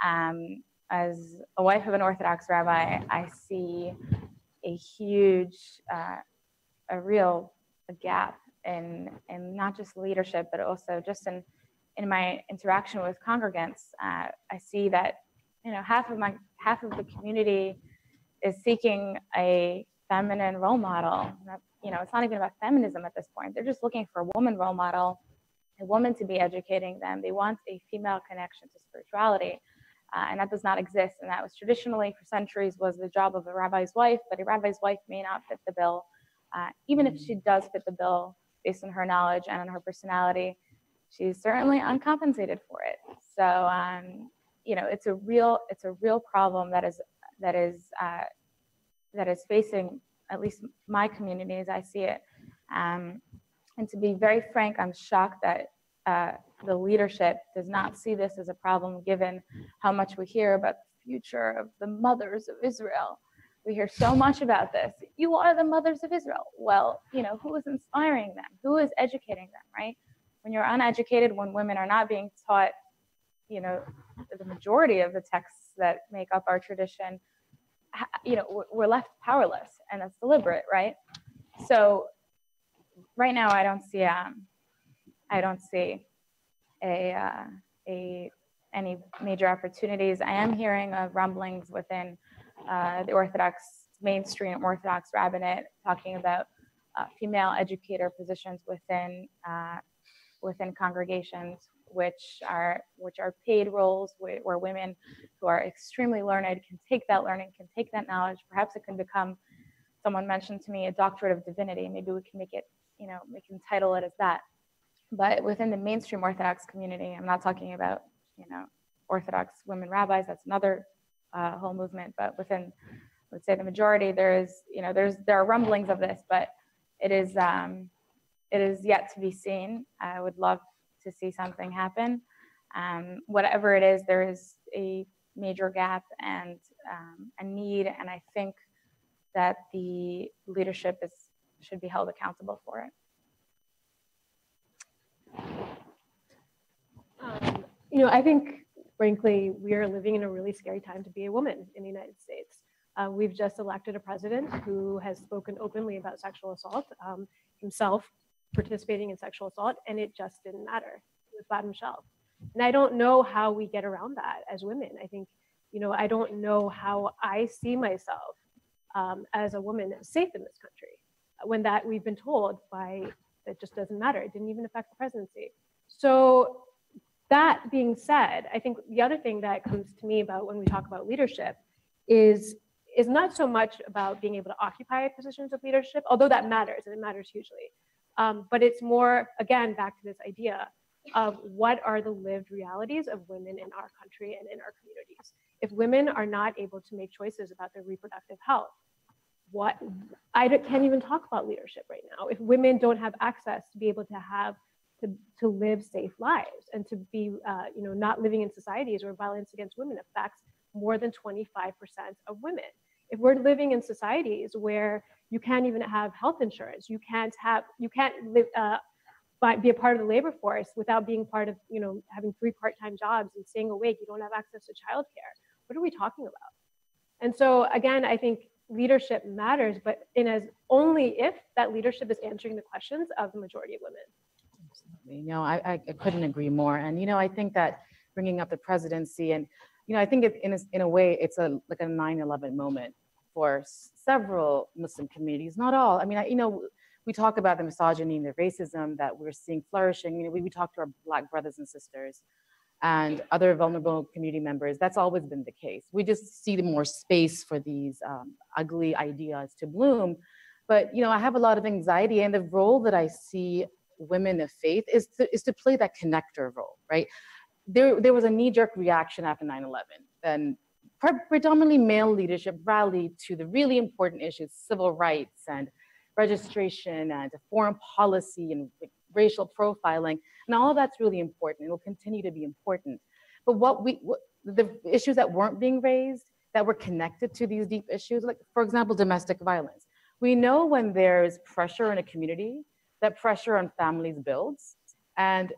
Um, as a wife of an Orthodox rabbi, I see a huge, uh, a real a gap in in not just leadership, but also just in in my interaction with congregants. Uh, I see that you know half of my half of the community is seeking a feminine role model. You know, it's not even about feminism at this point. They're just looking for a woman role model, a woman to be educating them. They want a female connection to spirituality, uh, and that does not exist. And that was traditionally, for centuries, was the job of a rabbi's wife, but a rabbi's wife may not fit the bill. Uh, even if she does fit the bill, based on her knowledge and on her personality, she's certainly uncompensated for it. So, um, you know, it's a real, it's a real problem that is that is uh, that is facing at least my community as I see it. Um, and to be very frank, I'm shocked that uh, the leadership does not see this as a problem, given how much we hear about the future of the mothers of Israel. We hear so much about this. You are the mothers of Israel. Well, you know, who is inspiring them? Who is educating them, right? When you're uneducated, when women are not being taught, you know, the majority of the texts that make up our tradition, you know, we're left powerless, and that's deliberate, right? So right now, I don't see, um, I don't see a, uh, a any major opportunities. I am hearing of rumblings within uh, the Orthodox, mainstream Orthodox rabbinate talking about uh, female educator positions within uh, within congregations, which are which are paid roles where, where women who are extremely learned can take that learning, can take that knowledge. Perhaps it can become, someone mentioned to me, a doctorate of divinity. Maybe we can make it, you know, we can title it as that. But within the mainstream Orthodox community, I'm not talking about, you know, Orthodox women rabbis, that's another uh, whole movement, but within, let's say the majority, there is, you know, there's there are rumblings of this, but it is, um, it is yet to be seen. I would love to see something happen. Um, whatever it is, there is a major gap and um, a need, and I think that the leadership is should be held accountable for it. Um, you know, I think, frankly, we are living in a really scary time to be a woman in the United States. Uh, we've just elected a president who has spoken openly about sexual assault, um, himself participating in sexual assault, and it just didn't matter. It was bottom shelf. And I don't know how we get around that as women. I think, you know, I don't know how I see myself um, as a woman safe in this country when that we've been told by It just doesn't matter. It didn't even affect the presidency. So that being said, I think the other thing that comes to me about when we talk about leadership is, is not so much about being able to occupy positions of leadership, although that matters, and it matters hugely. Um, but it's more, again, back to this idea of what are the lived realities of women in our country and in our communities. If women are not able to make choices about their reproductive health, what, I can't even talk about leadership right now. If women don't have access to be able to have, to, to live safe lives and to be, uh, you know, not living in societies where violence against women affects more than twenty-five percent of women. If we're living in societies where you can't even have health insurance, you can't have, you can't live, uh, but be a part of the labor force without being part of, you know, having three part-time jobs and staying awake, you don't have access to childcare. What are we talking about? And so again, I think leadership matters, but in as only if that leadership is answering the questions of the majority of women. Absolutely. No, I, I couldn't agree more. And, you know, I think that bringing up the presidency and, you know, I think it, in, a, in a way, it's a like a nine eleven moment for several Muslim communities, not all. I mean, I, you know, we talk about the misogyny and the racism that we're seeing flourishing. You know, we, we talk to our Black brothers and sisters and other vulnerable community members. That's always been the case. We just see more space for these um, ugly ideas to bloom. But, you know, I have a lot of anxiety, and the role that I see women of faith is to, is to play that connector role, right? There, there was a knee-jerk reaction after nine eleven, and predominantly male leadership rallied to the really important issues, civil rights and registration and foreign policy and racial profiling, and all that's really important and will continue to be important. But what we, what, the issues that weren't being raised, that were connected to these deep issues, like for example, domestic violence. We know when there's pressure in a community, that pressure on families builds, and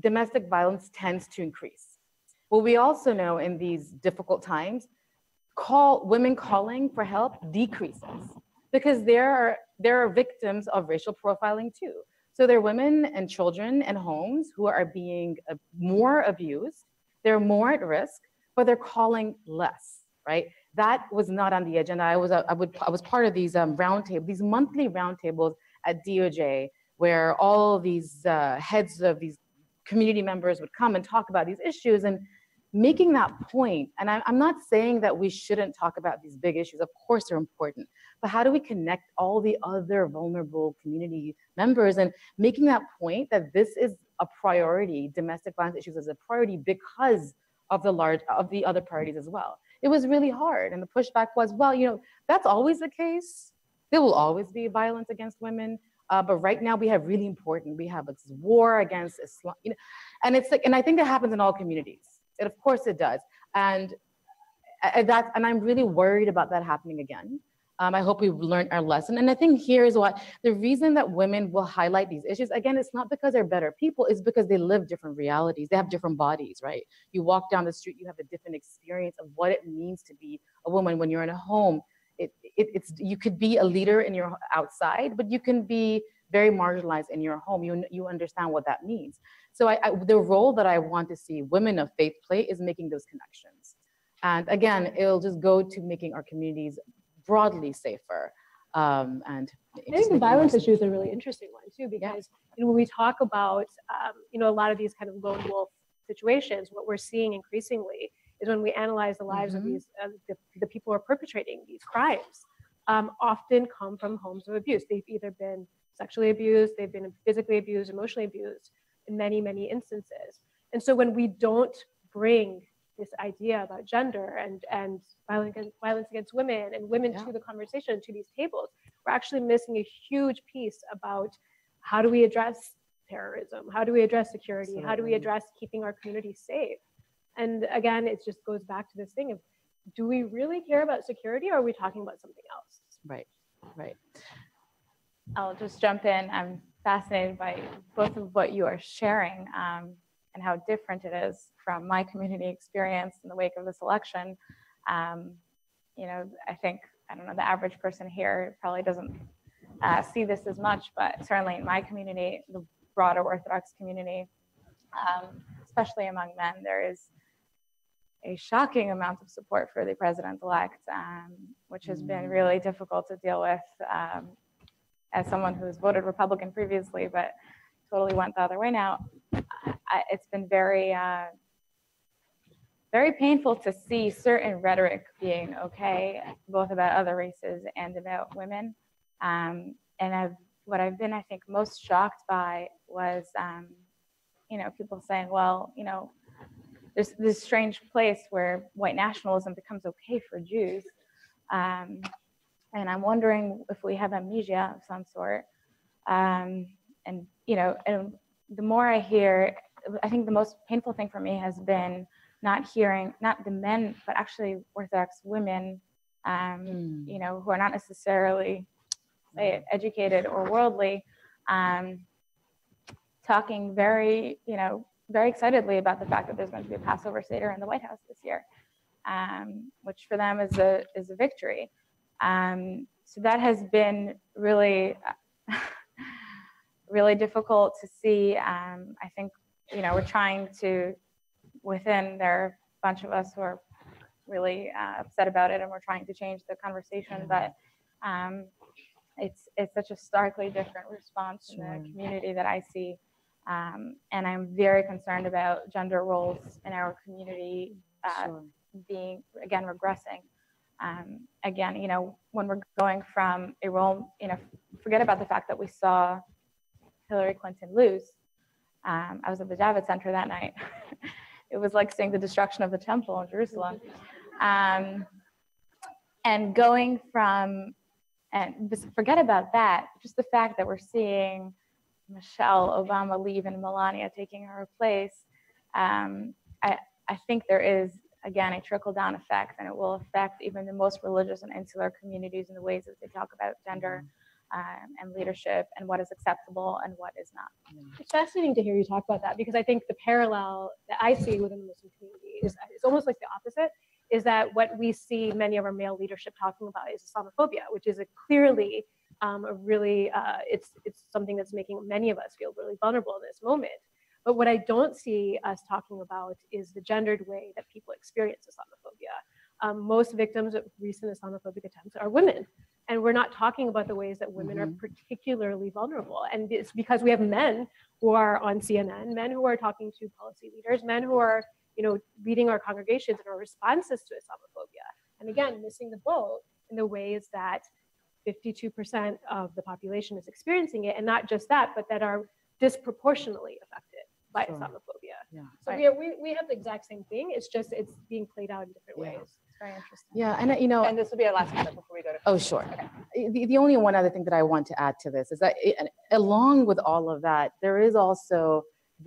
domestic violence tends to increase. Well, we also know in these difficult times, call, women calling for help decreases, because there are, there are victims of racial profiling too. So there are women and children and homes who are being more abused, they're more at risk, but they're calling less, right? That was not on the agenda. I was, I would, I was part of these um, roundtables, these monthly roundtables at D O J, where all these uh, heads of these community members would come and talk about these issues and making that point. And I, I'm not saying that we shouldn't talk about these big issues, of course they're important, but how do we connect all the other vulnerable community members and making that point that this is a priority, domestic violence issues is a priority because of the large, of the other priorities as well. It was really hard, and the pushback was, well, you know, that's always the case. There will always be violence against women, uh, but right now we have really important, we have this war against Islam, you know, and it's like, and I think that happens in all communities. And of course it does, and and, that, and I'm really worried about that happening again. Um, I hope we've learned our lesson. And I think here's what, the reason that women will highlight these issues, again, it's not because they're better people, it's because they live different realities. They have different bodies, right? You walk down the street, you have a different experience of what it means to be a woman when you're in a home. It, it, it's, you could be a leader in your outside, but you can be very marginalized in your home. You, you understand what that means. So I, I, the role that I want to see women of faith play is making those connections. And again, it'll just go to making our communities broadly safer. Um, and I think the violence issue is a really interesting one too, because yeah. you know, when we talk about um, you know, a lot of these kind of lone wolf situations, what we're seeing increasingly is when we analyze the lives mm-hmm. of these uh, the, the people who are perpetrating these crimes, um, often come from homes of abuse. They've either been sexually abused, they've been physically abused, emotionally abused in many, many instances. And so when we don't bring this idea about gender and, and violence, against, violence against women and women yeah. to the conversation, to these tables, we're actually missing a huge piece about how do we address terrorism? How do we address security? Absolutely. How do we address keeping our community safe? And again, it just goes back to this thing of, do we really care about security, or are we talking about something else? Right, right. I'll just jump in. I'm fascinated by both of what you are sharing um, and how different it is from my community experience in the wake of this election. Um, you know, I think, I don't know, the average person here probably doesn't uh, see this as much, but certainly in my community, the broader Orthodox community, um, especially among men, there is a shocking amount of support for the president-elect, um, which has been really difficult to deal with. Um, as someone who's voted Republican previously, but totally went the other way now, I, it's been very, uh, very painful to see certain rhetoric being okay, both about other races and about women. Um, and I've, what I've been, I think, most shocked by was, um, you know, people saying, well, you know, there's this strange place where white nationalism becomes okay for Jews. Um, and I'm wondering if we have amnesia of some sort. Um, and, you know, and the more I hear, I think the most painful thing for me has been not hearing, not the men, but actually Orthodox women, um, mm. you know, who are not necessarily say, educated or worldly, um, talking very, you know, very excitedly about the fact that there's going to be a Passover Seder in the White House this year, um, which for them is a is a victory. Um, so that has been really, really difficult to see. Um, I think, you know, we're trying to, within there are a bunch of us who are really uh, upset about it, and we're trying to change the conversation, but um, it's, it's such a starkly different response sure. in the community that I see. Um, and I'm very concerned about gender roles in our community uh, sure. being, again, regressing. Um, again, you know, when we're going from a role, you know, forget about the fact that we saw Hillary Clinton lose. Um, I was at the Javits Center that night. It was like seeing the destruction of the temple in Jerusalem. Um, and going from, and forget about that, just the fact that we're seeing Michelle Obama leave and Melania taking her place, um, I, I think there is, again, a trickle-down effect, and it will affect even the most religious and insular communities in the ways that they talk about gender um, and leadership and what is acceptable and what is not. It's fascinating to hear you talk about that, because I think the parallel that I see within the Muslim community is it's almost like the opposite, is that what we see many of our male leadership talking about is Islamophobia, which is a clearly Um, a really, uh, it's it's something that's making many of us feel really vulnerable in this moment. But what I don't see us talking about is the gendered way that people experience Islamophobia. Um, most victims of recent Islamophobic attempts are women, and we're not talking about the ways that women mm-hmm. are particularly vulnerable. And it's because we have men who are on C N N, men who are talking to policy leaders, men who are, you know, leading our congregations and our responses to Islamophobia. And again, missing the boat in the ways that fifty-two percent of the population is experiencing it, and not just that, but that are disproportionately affected by sure. Islamophobia. Yeah. So right. we, we have the exact same thing. It's just it's being played out in different yeah. ways. It's very interesting. Yeah, and you know, and this will be our last question before we go to. Oh, sure. Okay. The the only one other thing that I want to add to this is that it, along with all of that, there is also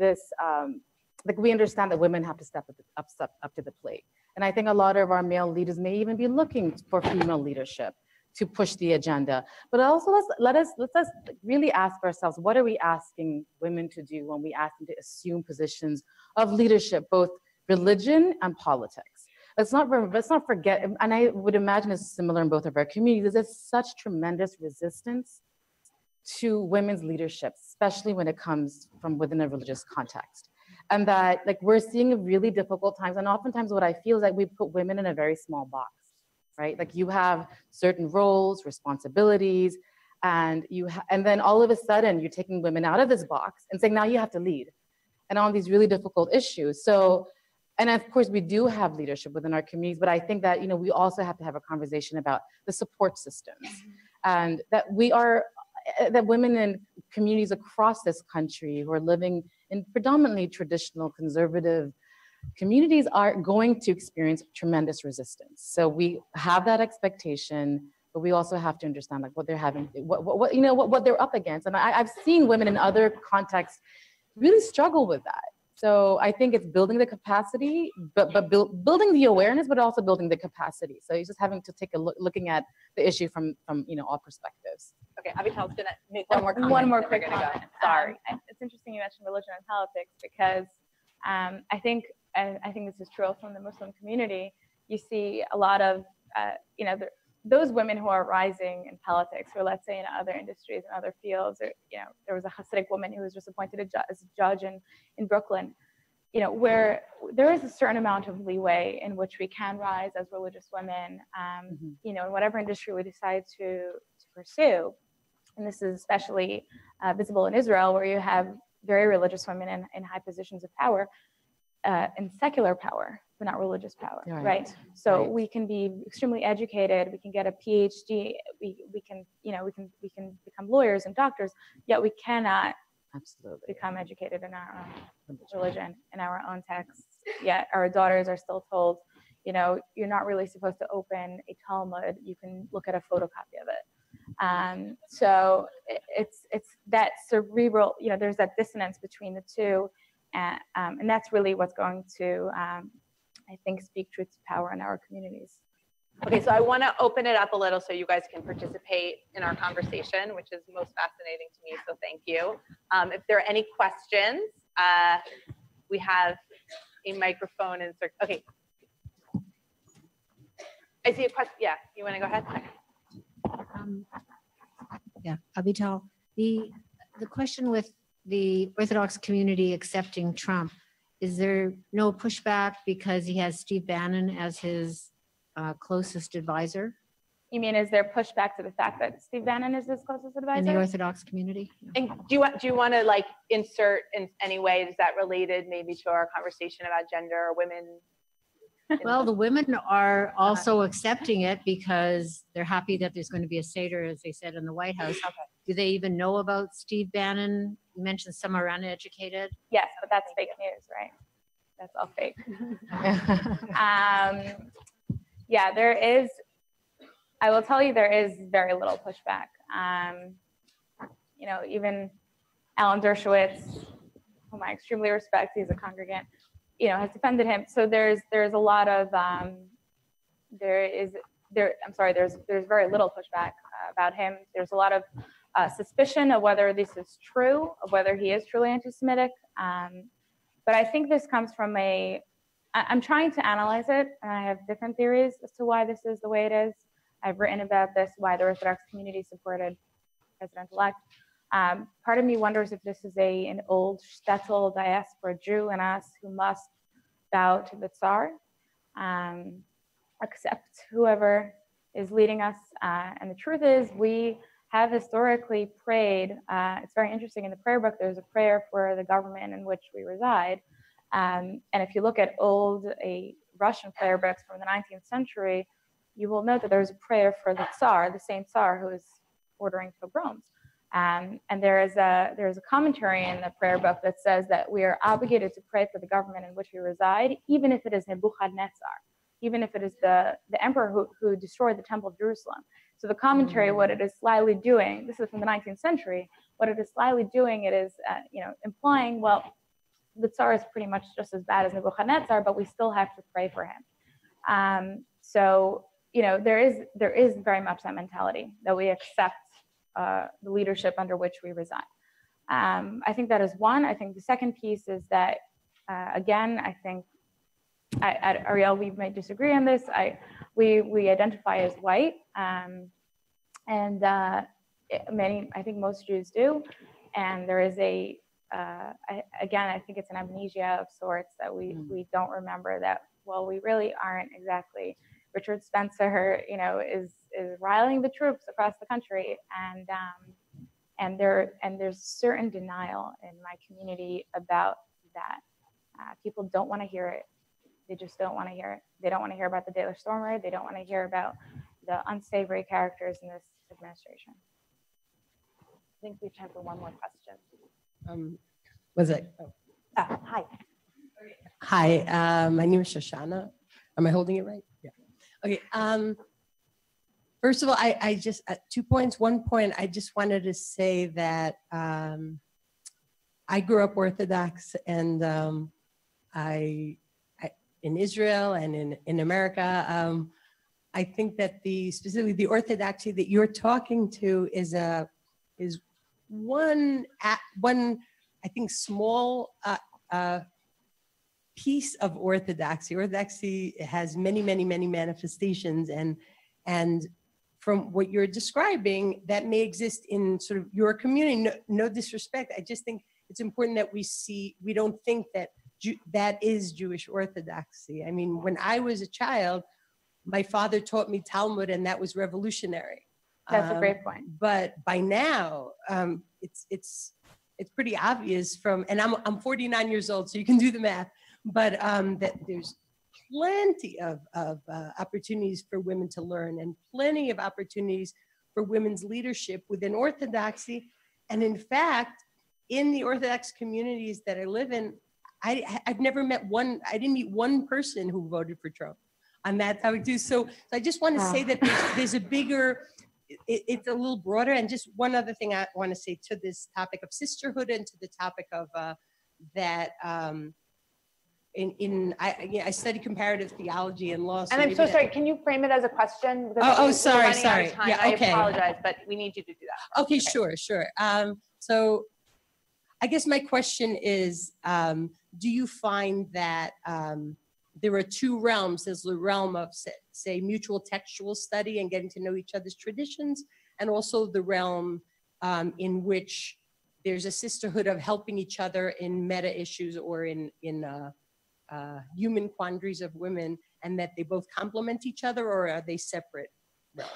this um, like we understand that women have to step up up step up to the plate, and I think a lot of our male leaders may even be looking for female leadership to push the agenda. But also let's, let us let us really ask ourselves, what are we asking women to do when we ask them to assume positions of leadership, both religion and politics? Let's not, let's not forget, and I would imagine it's similar in both of our communities, there's such tremendous resistance to women's leadership, especially when it comes from within a religious context. And that like we're seeing really difficult times, and oftentimes what I feel is that we put women in a very small box. Right, like you have certain roles, responsibilities, and you ha and then all of a sudden you're taking women out of this box and saying now you have to lead, and on these really difficult issues. So, and of course we do have leadership within our communities, but I think that you know we also have to have a conversation about the support systems, and that we are that women in communities across this country who are living in predominantly traditional conservative communities are going to experience tremendous resistance. So we have that expectation, but we also have to understand like what they're having, what, what, what you know, what, what they're up against. And I, I've seen women in other contexts really struggle with that. So I think it's building the capacity, but, but build, building the awareness, but also building the capacity. So you're just having to take a look, looking at the issue from, from you know, all perspectives. Okay, Avital's gonna make one more comment. One more quick comment. Go. Sorry. Um, it's interesting you mentioned religion and politics because um, I think and I think this is true also in the Muslim community, you see a lot of, uh, you know, the, those women who are rising in politics, or let's say in other industries and other fields, or, you know, there was a Hasidic woman who was just appointed a ju- as a judge in, in Brooklyn, you know, where there is a certain amount of leeway in which we can rise as religious women, um, mm-hmm. you know, in whatever industry we decide to, to pursue. And this is especially uh, visible in Israel, where you have very religious women in, in high positions of power, uh, in secular power, but not religious power, right? right? So right. we can be extremely educated, we can get a PhD, we, we can, you know, we can, we can become lawyers and doctors, yet we cannot Absolutely. become educated in our own religion, in our own texts, yet our daughters are still told, you know, you're not really supposed to open a Talmud, you can look at a photocopy of it. Um, so it's it's that cerebral, you know, there's that dissonance between the two, and, um, and that's really what's going to, um, I think, speak truth to power in our communities. Okay, so I want to open it up a little so you guys can participate in our conversation, which is most fascinating to me, so thank you. Um, if there are any questions, uh, we have a microphone in circ- okay. I see a question, yeah, you want to go ahead? Um, yeah, Avital, the, the question with the Orthodox community accepting Trump, is there no pushback because he has Steve Bannon as his uh, closest advisor? You mean, is there pushback to the fact that Steve Bannon is his closest advisor? In the Orthodox community? No. And do you, do you want to like insert in any way, is that related maybe to our conversation about gender or women? Well, the women are also accepting it because they're happy that there's going to be a Seder, as they said, in the White House. Okay. Do they even know about Steve Bannon? You mentioned some are uneducated. Yes, but that's fake news, right? That's all fake. um, yeah, there is, I will tell you, there is very little pushback. Um, you know, even Alan Dershowitz, whom I extremely respect, he's a congregant, you know, has defended him. So there's there's a lot of um, there is there. I'm sorry. There's there's very little pushback uh, about him. There's a lot of uh, suspicion of whether this is true, of whether he is truly anti-Semitic. Um, but I think this comes from a. I, I'm trying to analyze it, and I have different theories as to why this is the way it is. I've written about this, why the Orthodox community supported President-elect. Um, part of me wonders if this is a an old shtetl diaspora Jew in us who must bow to the Tsar, um, accept whoever is leading us. Uh, and the truth is, we have historically prayed. Uh, it's very interesting in the prayer book. There's a prayer for the government in which we reside. Um, and if you look at old a Russian prayer books from the nineteenth century, you will note that there's a prayer for the Tsar, the same Tsar who is ordering pogroms. Um, and there is a there is a commentary in the prayer book that says that we are obligated to pray for the government in which we reside, even if it is Nebuchadnezzar, even if it is the, the emperor who, who destroyed the Temple of Jerusalem. So the commentary, what it is slyly doing, this is from the nineteenth century, what it is slyly doing, it is uh, you know implying, well, the Tsar is pretty much just as bad as Nebuchadnezzar, but we still have to pray for him. Um, so you know there is there is very much that mentality that we accept Uh, the leadership under which we reside. Um, I think that is one. I think the second piece is that, uh, again, I think, I, at Arielle, we may disagree on this. I, we we identify as white, um, and uh, many, I think most Jews do. And there is a, uh, I, again, I think it's an amnesia of sorts that we, mm. we don't remember that, well, we really aren't exactly Richard Spencer, you know, is is riling the troops across the country, and um, and there and there's certain denial in my community about that. Uh, people don't want to hear it. They just don't want to hear it. They don't want to hear about the Daily Storm raid. They don't want to hear about the unsavory characters in this administration. I think we have time for one more question. Um, was it? Oh. Oh, hi. Hi. Uh, my name is Shoshana. Am I holding it right? Yeah. Okay, um, first of all, I, I just, uh, two points. One point, I just wanted to say that um, I grew up Orthodox, and um, I, I, in Israel and in, in America, um, I think that the, specifically the Orthodoxy that you're talking to is a, is one, at, one I think, small uh, uh, piece of Orthodoxy. Orthodoxy has many, many, many manifestations, and and from what you're describing, that may exist in sort of your community. No, no disrespect. I just think it's important that we see. We don't think that Jew, that is Jewish Orthodoxy. I mean, when I was a child, my father taught me Talmud, and that was revolutionary. That's um, a great point. But by now, um, it's it's it's pretty obvious from, and I'm I'm forty-nine years old, so you can do the math. But um, that there's plenty of of uh, opportunities for women to learn, and plenty of opportunities for women's leadership within Orthodoxy, and in fact, in the Orthodox communities that I live in, I I've never met one. I didn't meet one person who voted for Trump. On that, I would do so. So I just want to say that there's, there's a bigger. It, it's a little broader. And just one other thing I want to say to this topic of sisterhood and to the topic of uh, that um, in, in I, you know, I study comparative theology and law. So and I'm so sorry, that, can you frame it as a question? Because oh, oh sorry, sorry. Yeah, okay. I apologize, but we need you to do that. Okay, okay. sure, sure. Um, so I guess my question is, um, do you find that um, there are two realms? There's the realm of, say, mutual textual study and getting to know each other's traditions, and also the realm um, in which there's a sisterhood of helping each other in meta issues or in, in uh, uh, human quandaries of women, and that they both complement each other, or are they separate realms?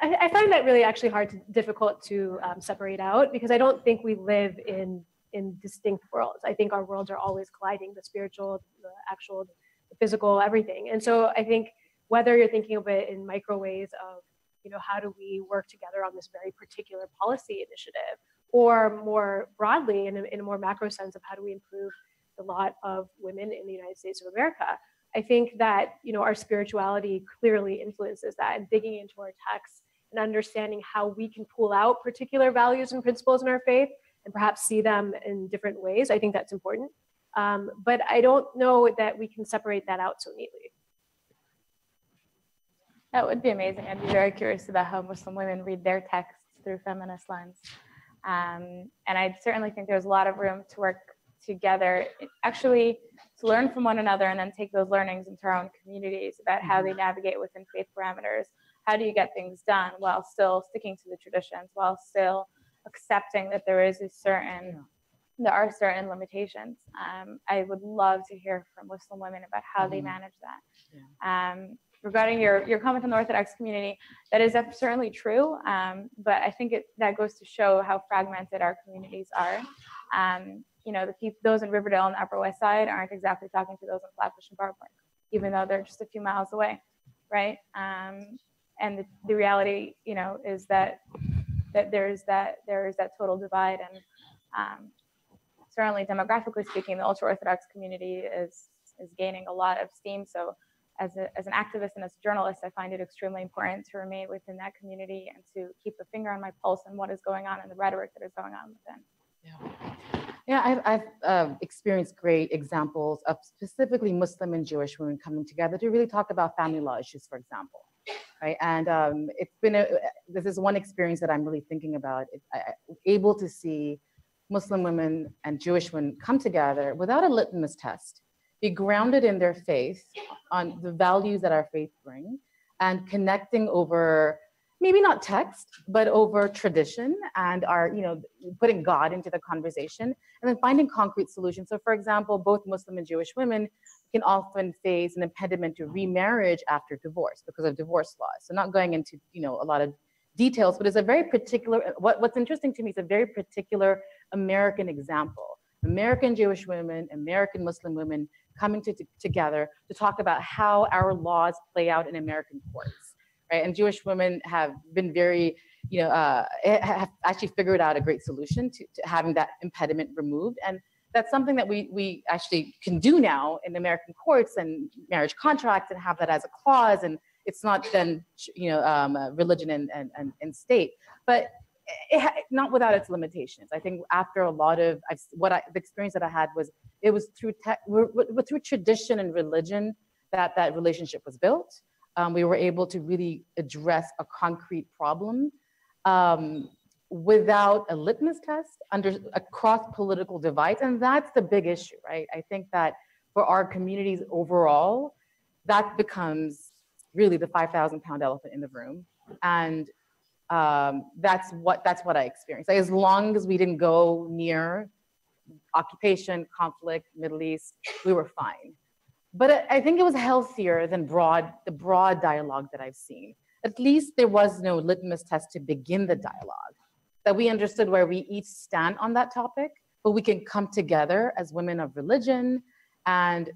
I, I find that really actually hard to, difficult to um, separate out, because I don't think we live in in distinct worlds. I think our worlds are always colliding, the spiritual, the actual, the physical, everything. And so I think whether you're thinking of it in micro ways of, you know, how do we work together on this very particular policy initiative, or more broadly in a, in a more macro sense of how do we improve the lot of women in the United States of America, I think that, you know, our spirituality clearly influences that, and digging into our texts and understanding how we can pull out particular values and principles in our faith and perhaps see them in different ways. I think that's important. Um, but I don't know that we can separate that out so neatly. That would be amazing. I'd be very curious about how Muslim women read their texts through feminist lens. Um, and I certainly think there's a lot of room to work together, actually to learn from one another and then take those learnings into our own communities about how they navigate within faith parameters. How do you get things done while still sticking to the traditions, while still accepting that there is a certain, yeah. there are certain limitations. Um, I would love to hear from Muslim women about how mm-hmm. they manage that. Yeah. Um, regarding your, your comment on the Orthodox community, that is certainly true, um, but I think it, that goes to show how fragmented our communities are. Um, you know, the people, those in Riverdale and the Upper West Side aren't exactly talking to those in Flatbush and Barbark, even though they're just a few miles away, right? Um, and the, the reality, you know, is that that there is that there is that total divide, and um, certainly demographically speaking, the ultra-Orthodox community is is gaining a lot of steam. So, as a, as an activist and as a journalist, I find it extremely important to remain within that community and to keep a finger on my pulse and what is going on and the rhetoric that is going on within. Yeah, yeah, I've, I've uh, experienced great examples of specifically Muslim and Jewish women coming together to really talk about family law issues, for example. Right, and um, it's been a, this is one experience that I'm really thinking about. It, I, able to see Muslim women and Jewish women come together without a litmus test, be grounded in their faith, on the values that our faith bring, and connecting over maybe not text but over tradition and our you know putting God into the conversation, and then finding concrete solutions. So, for example, both Muslim and Jewish women can often face an impediment to remarriage after divorce because of divorce laws. So not going into, you know, a lot of details, but it's a very particular, what, what's interesting to me is a very particular American example. American Jewish women, American Muslim women coming to, to, together to talk about how our laws play out in American courts, right? And Jewish women have been very, you know, uh, have actually figured out a great solution to, to having that impediment removed. And that's something that we, we actually can do now in American courts and marriage contracts and have that as a clause, and it's not then, you know, um, uh, religion and, and, and, and state, but it, not without its limitations. I think after a lot of, I've, what I, the experience that I had was, it was through, te- we're, we're through tradition and religion that that relationship was built. Um, we were able to really address a concrete problem Um, without a litmus test, under across political divides. And that's the big issue, right? I think that for our communities overall, that becomes really the five thousand pound elephant in the room. And um, that's what that's what I experienced. Like, as long as we didn't go near occupation, conflict, Middle East, we were fine. But I think it was healthier than broad the broad dialogue that I've seen, at least there was no litmus test to begin the dialogue, that we understood where we each stand on that topic, but we can come together as women of religion and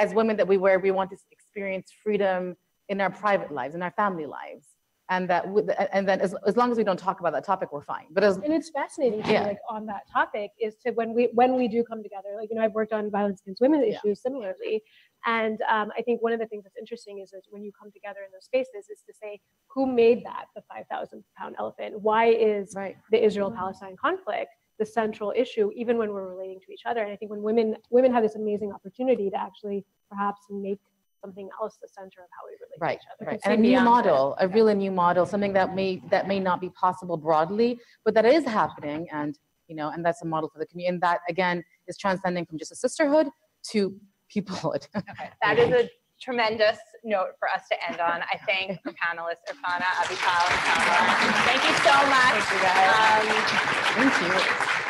as women that we were, we want to experience freedom in our private lives, in our family lives. And that, and then as, as long as we don't talk about that topic, we're fine. But as, and it's fascinating to yeah. like on that topic is to when we when we do come together, like, you know, I've worked on violence against women issues yeah. similarly, and um, I think one of the things that's interesting is, is when you come together in those spaces is to say, who made that the five thousand pound elephant? Why is right. the Israel-Palestine conflict the central issue, even when we're relating to each other? And I think when women women have this amazing opportunity to actually perhaps make something else the center of how we relate right, to each other. Right, and a new model, that. a really new model, something that may that may not be possible broadly, but that is happening, and you know, and that's a model for the community. And that again is transcending from just a sisterhood to peoplehood. Okay, that is a tremendous note for us to end on. I thank the panelists, Irfana, Avital, and Salon. Thank you so much. Thank you guys. Um, Thank you.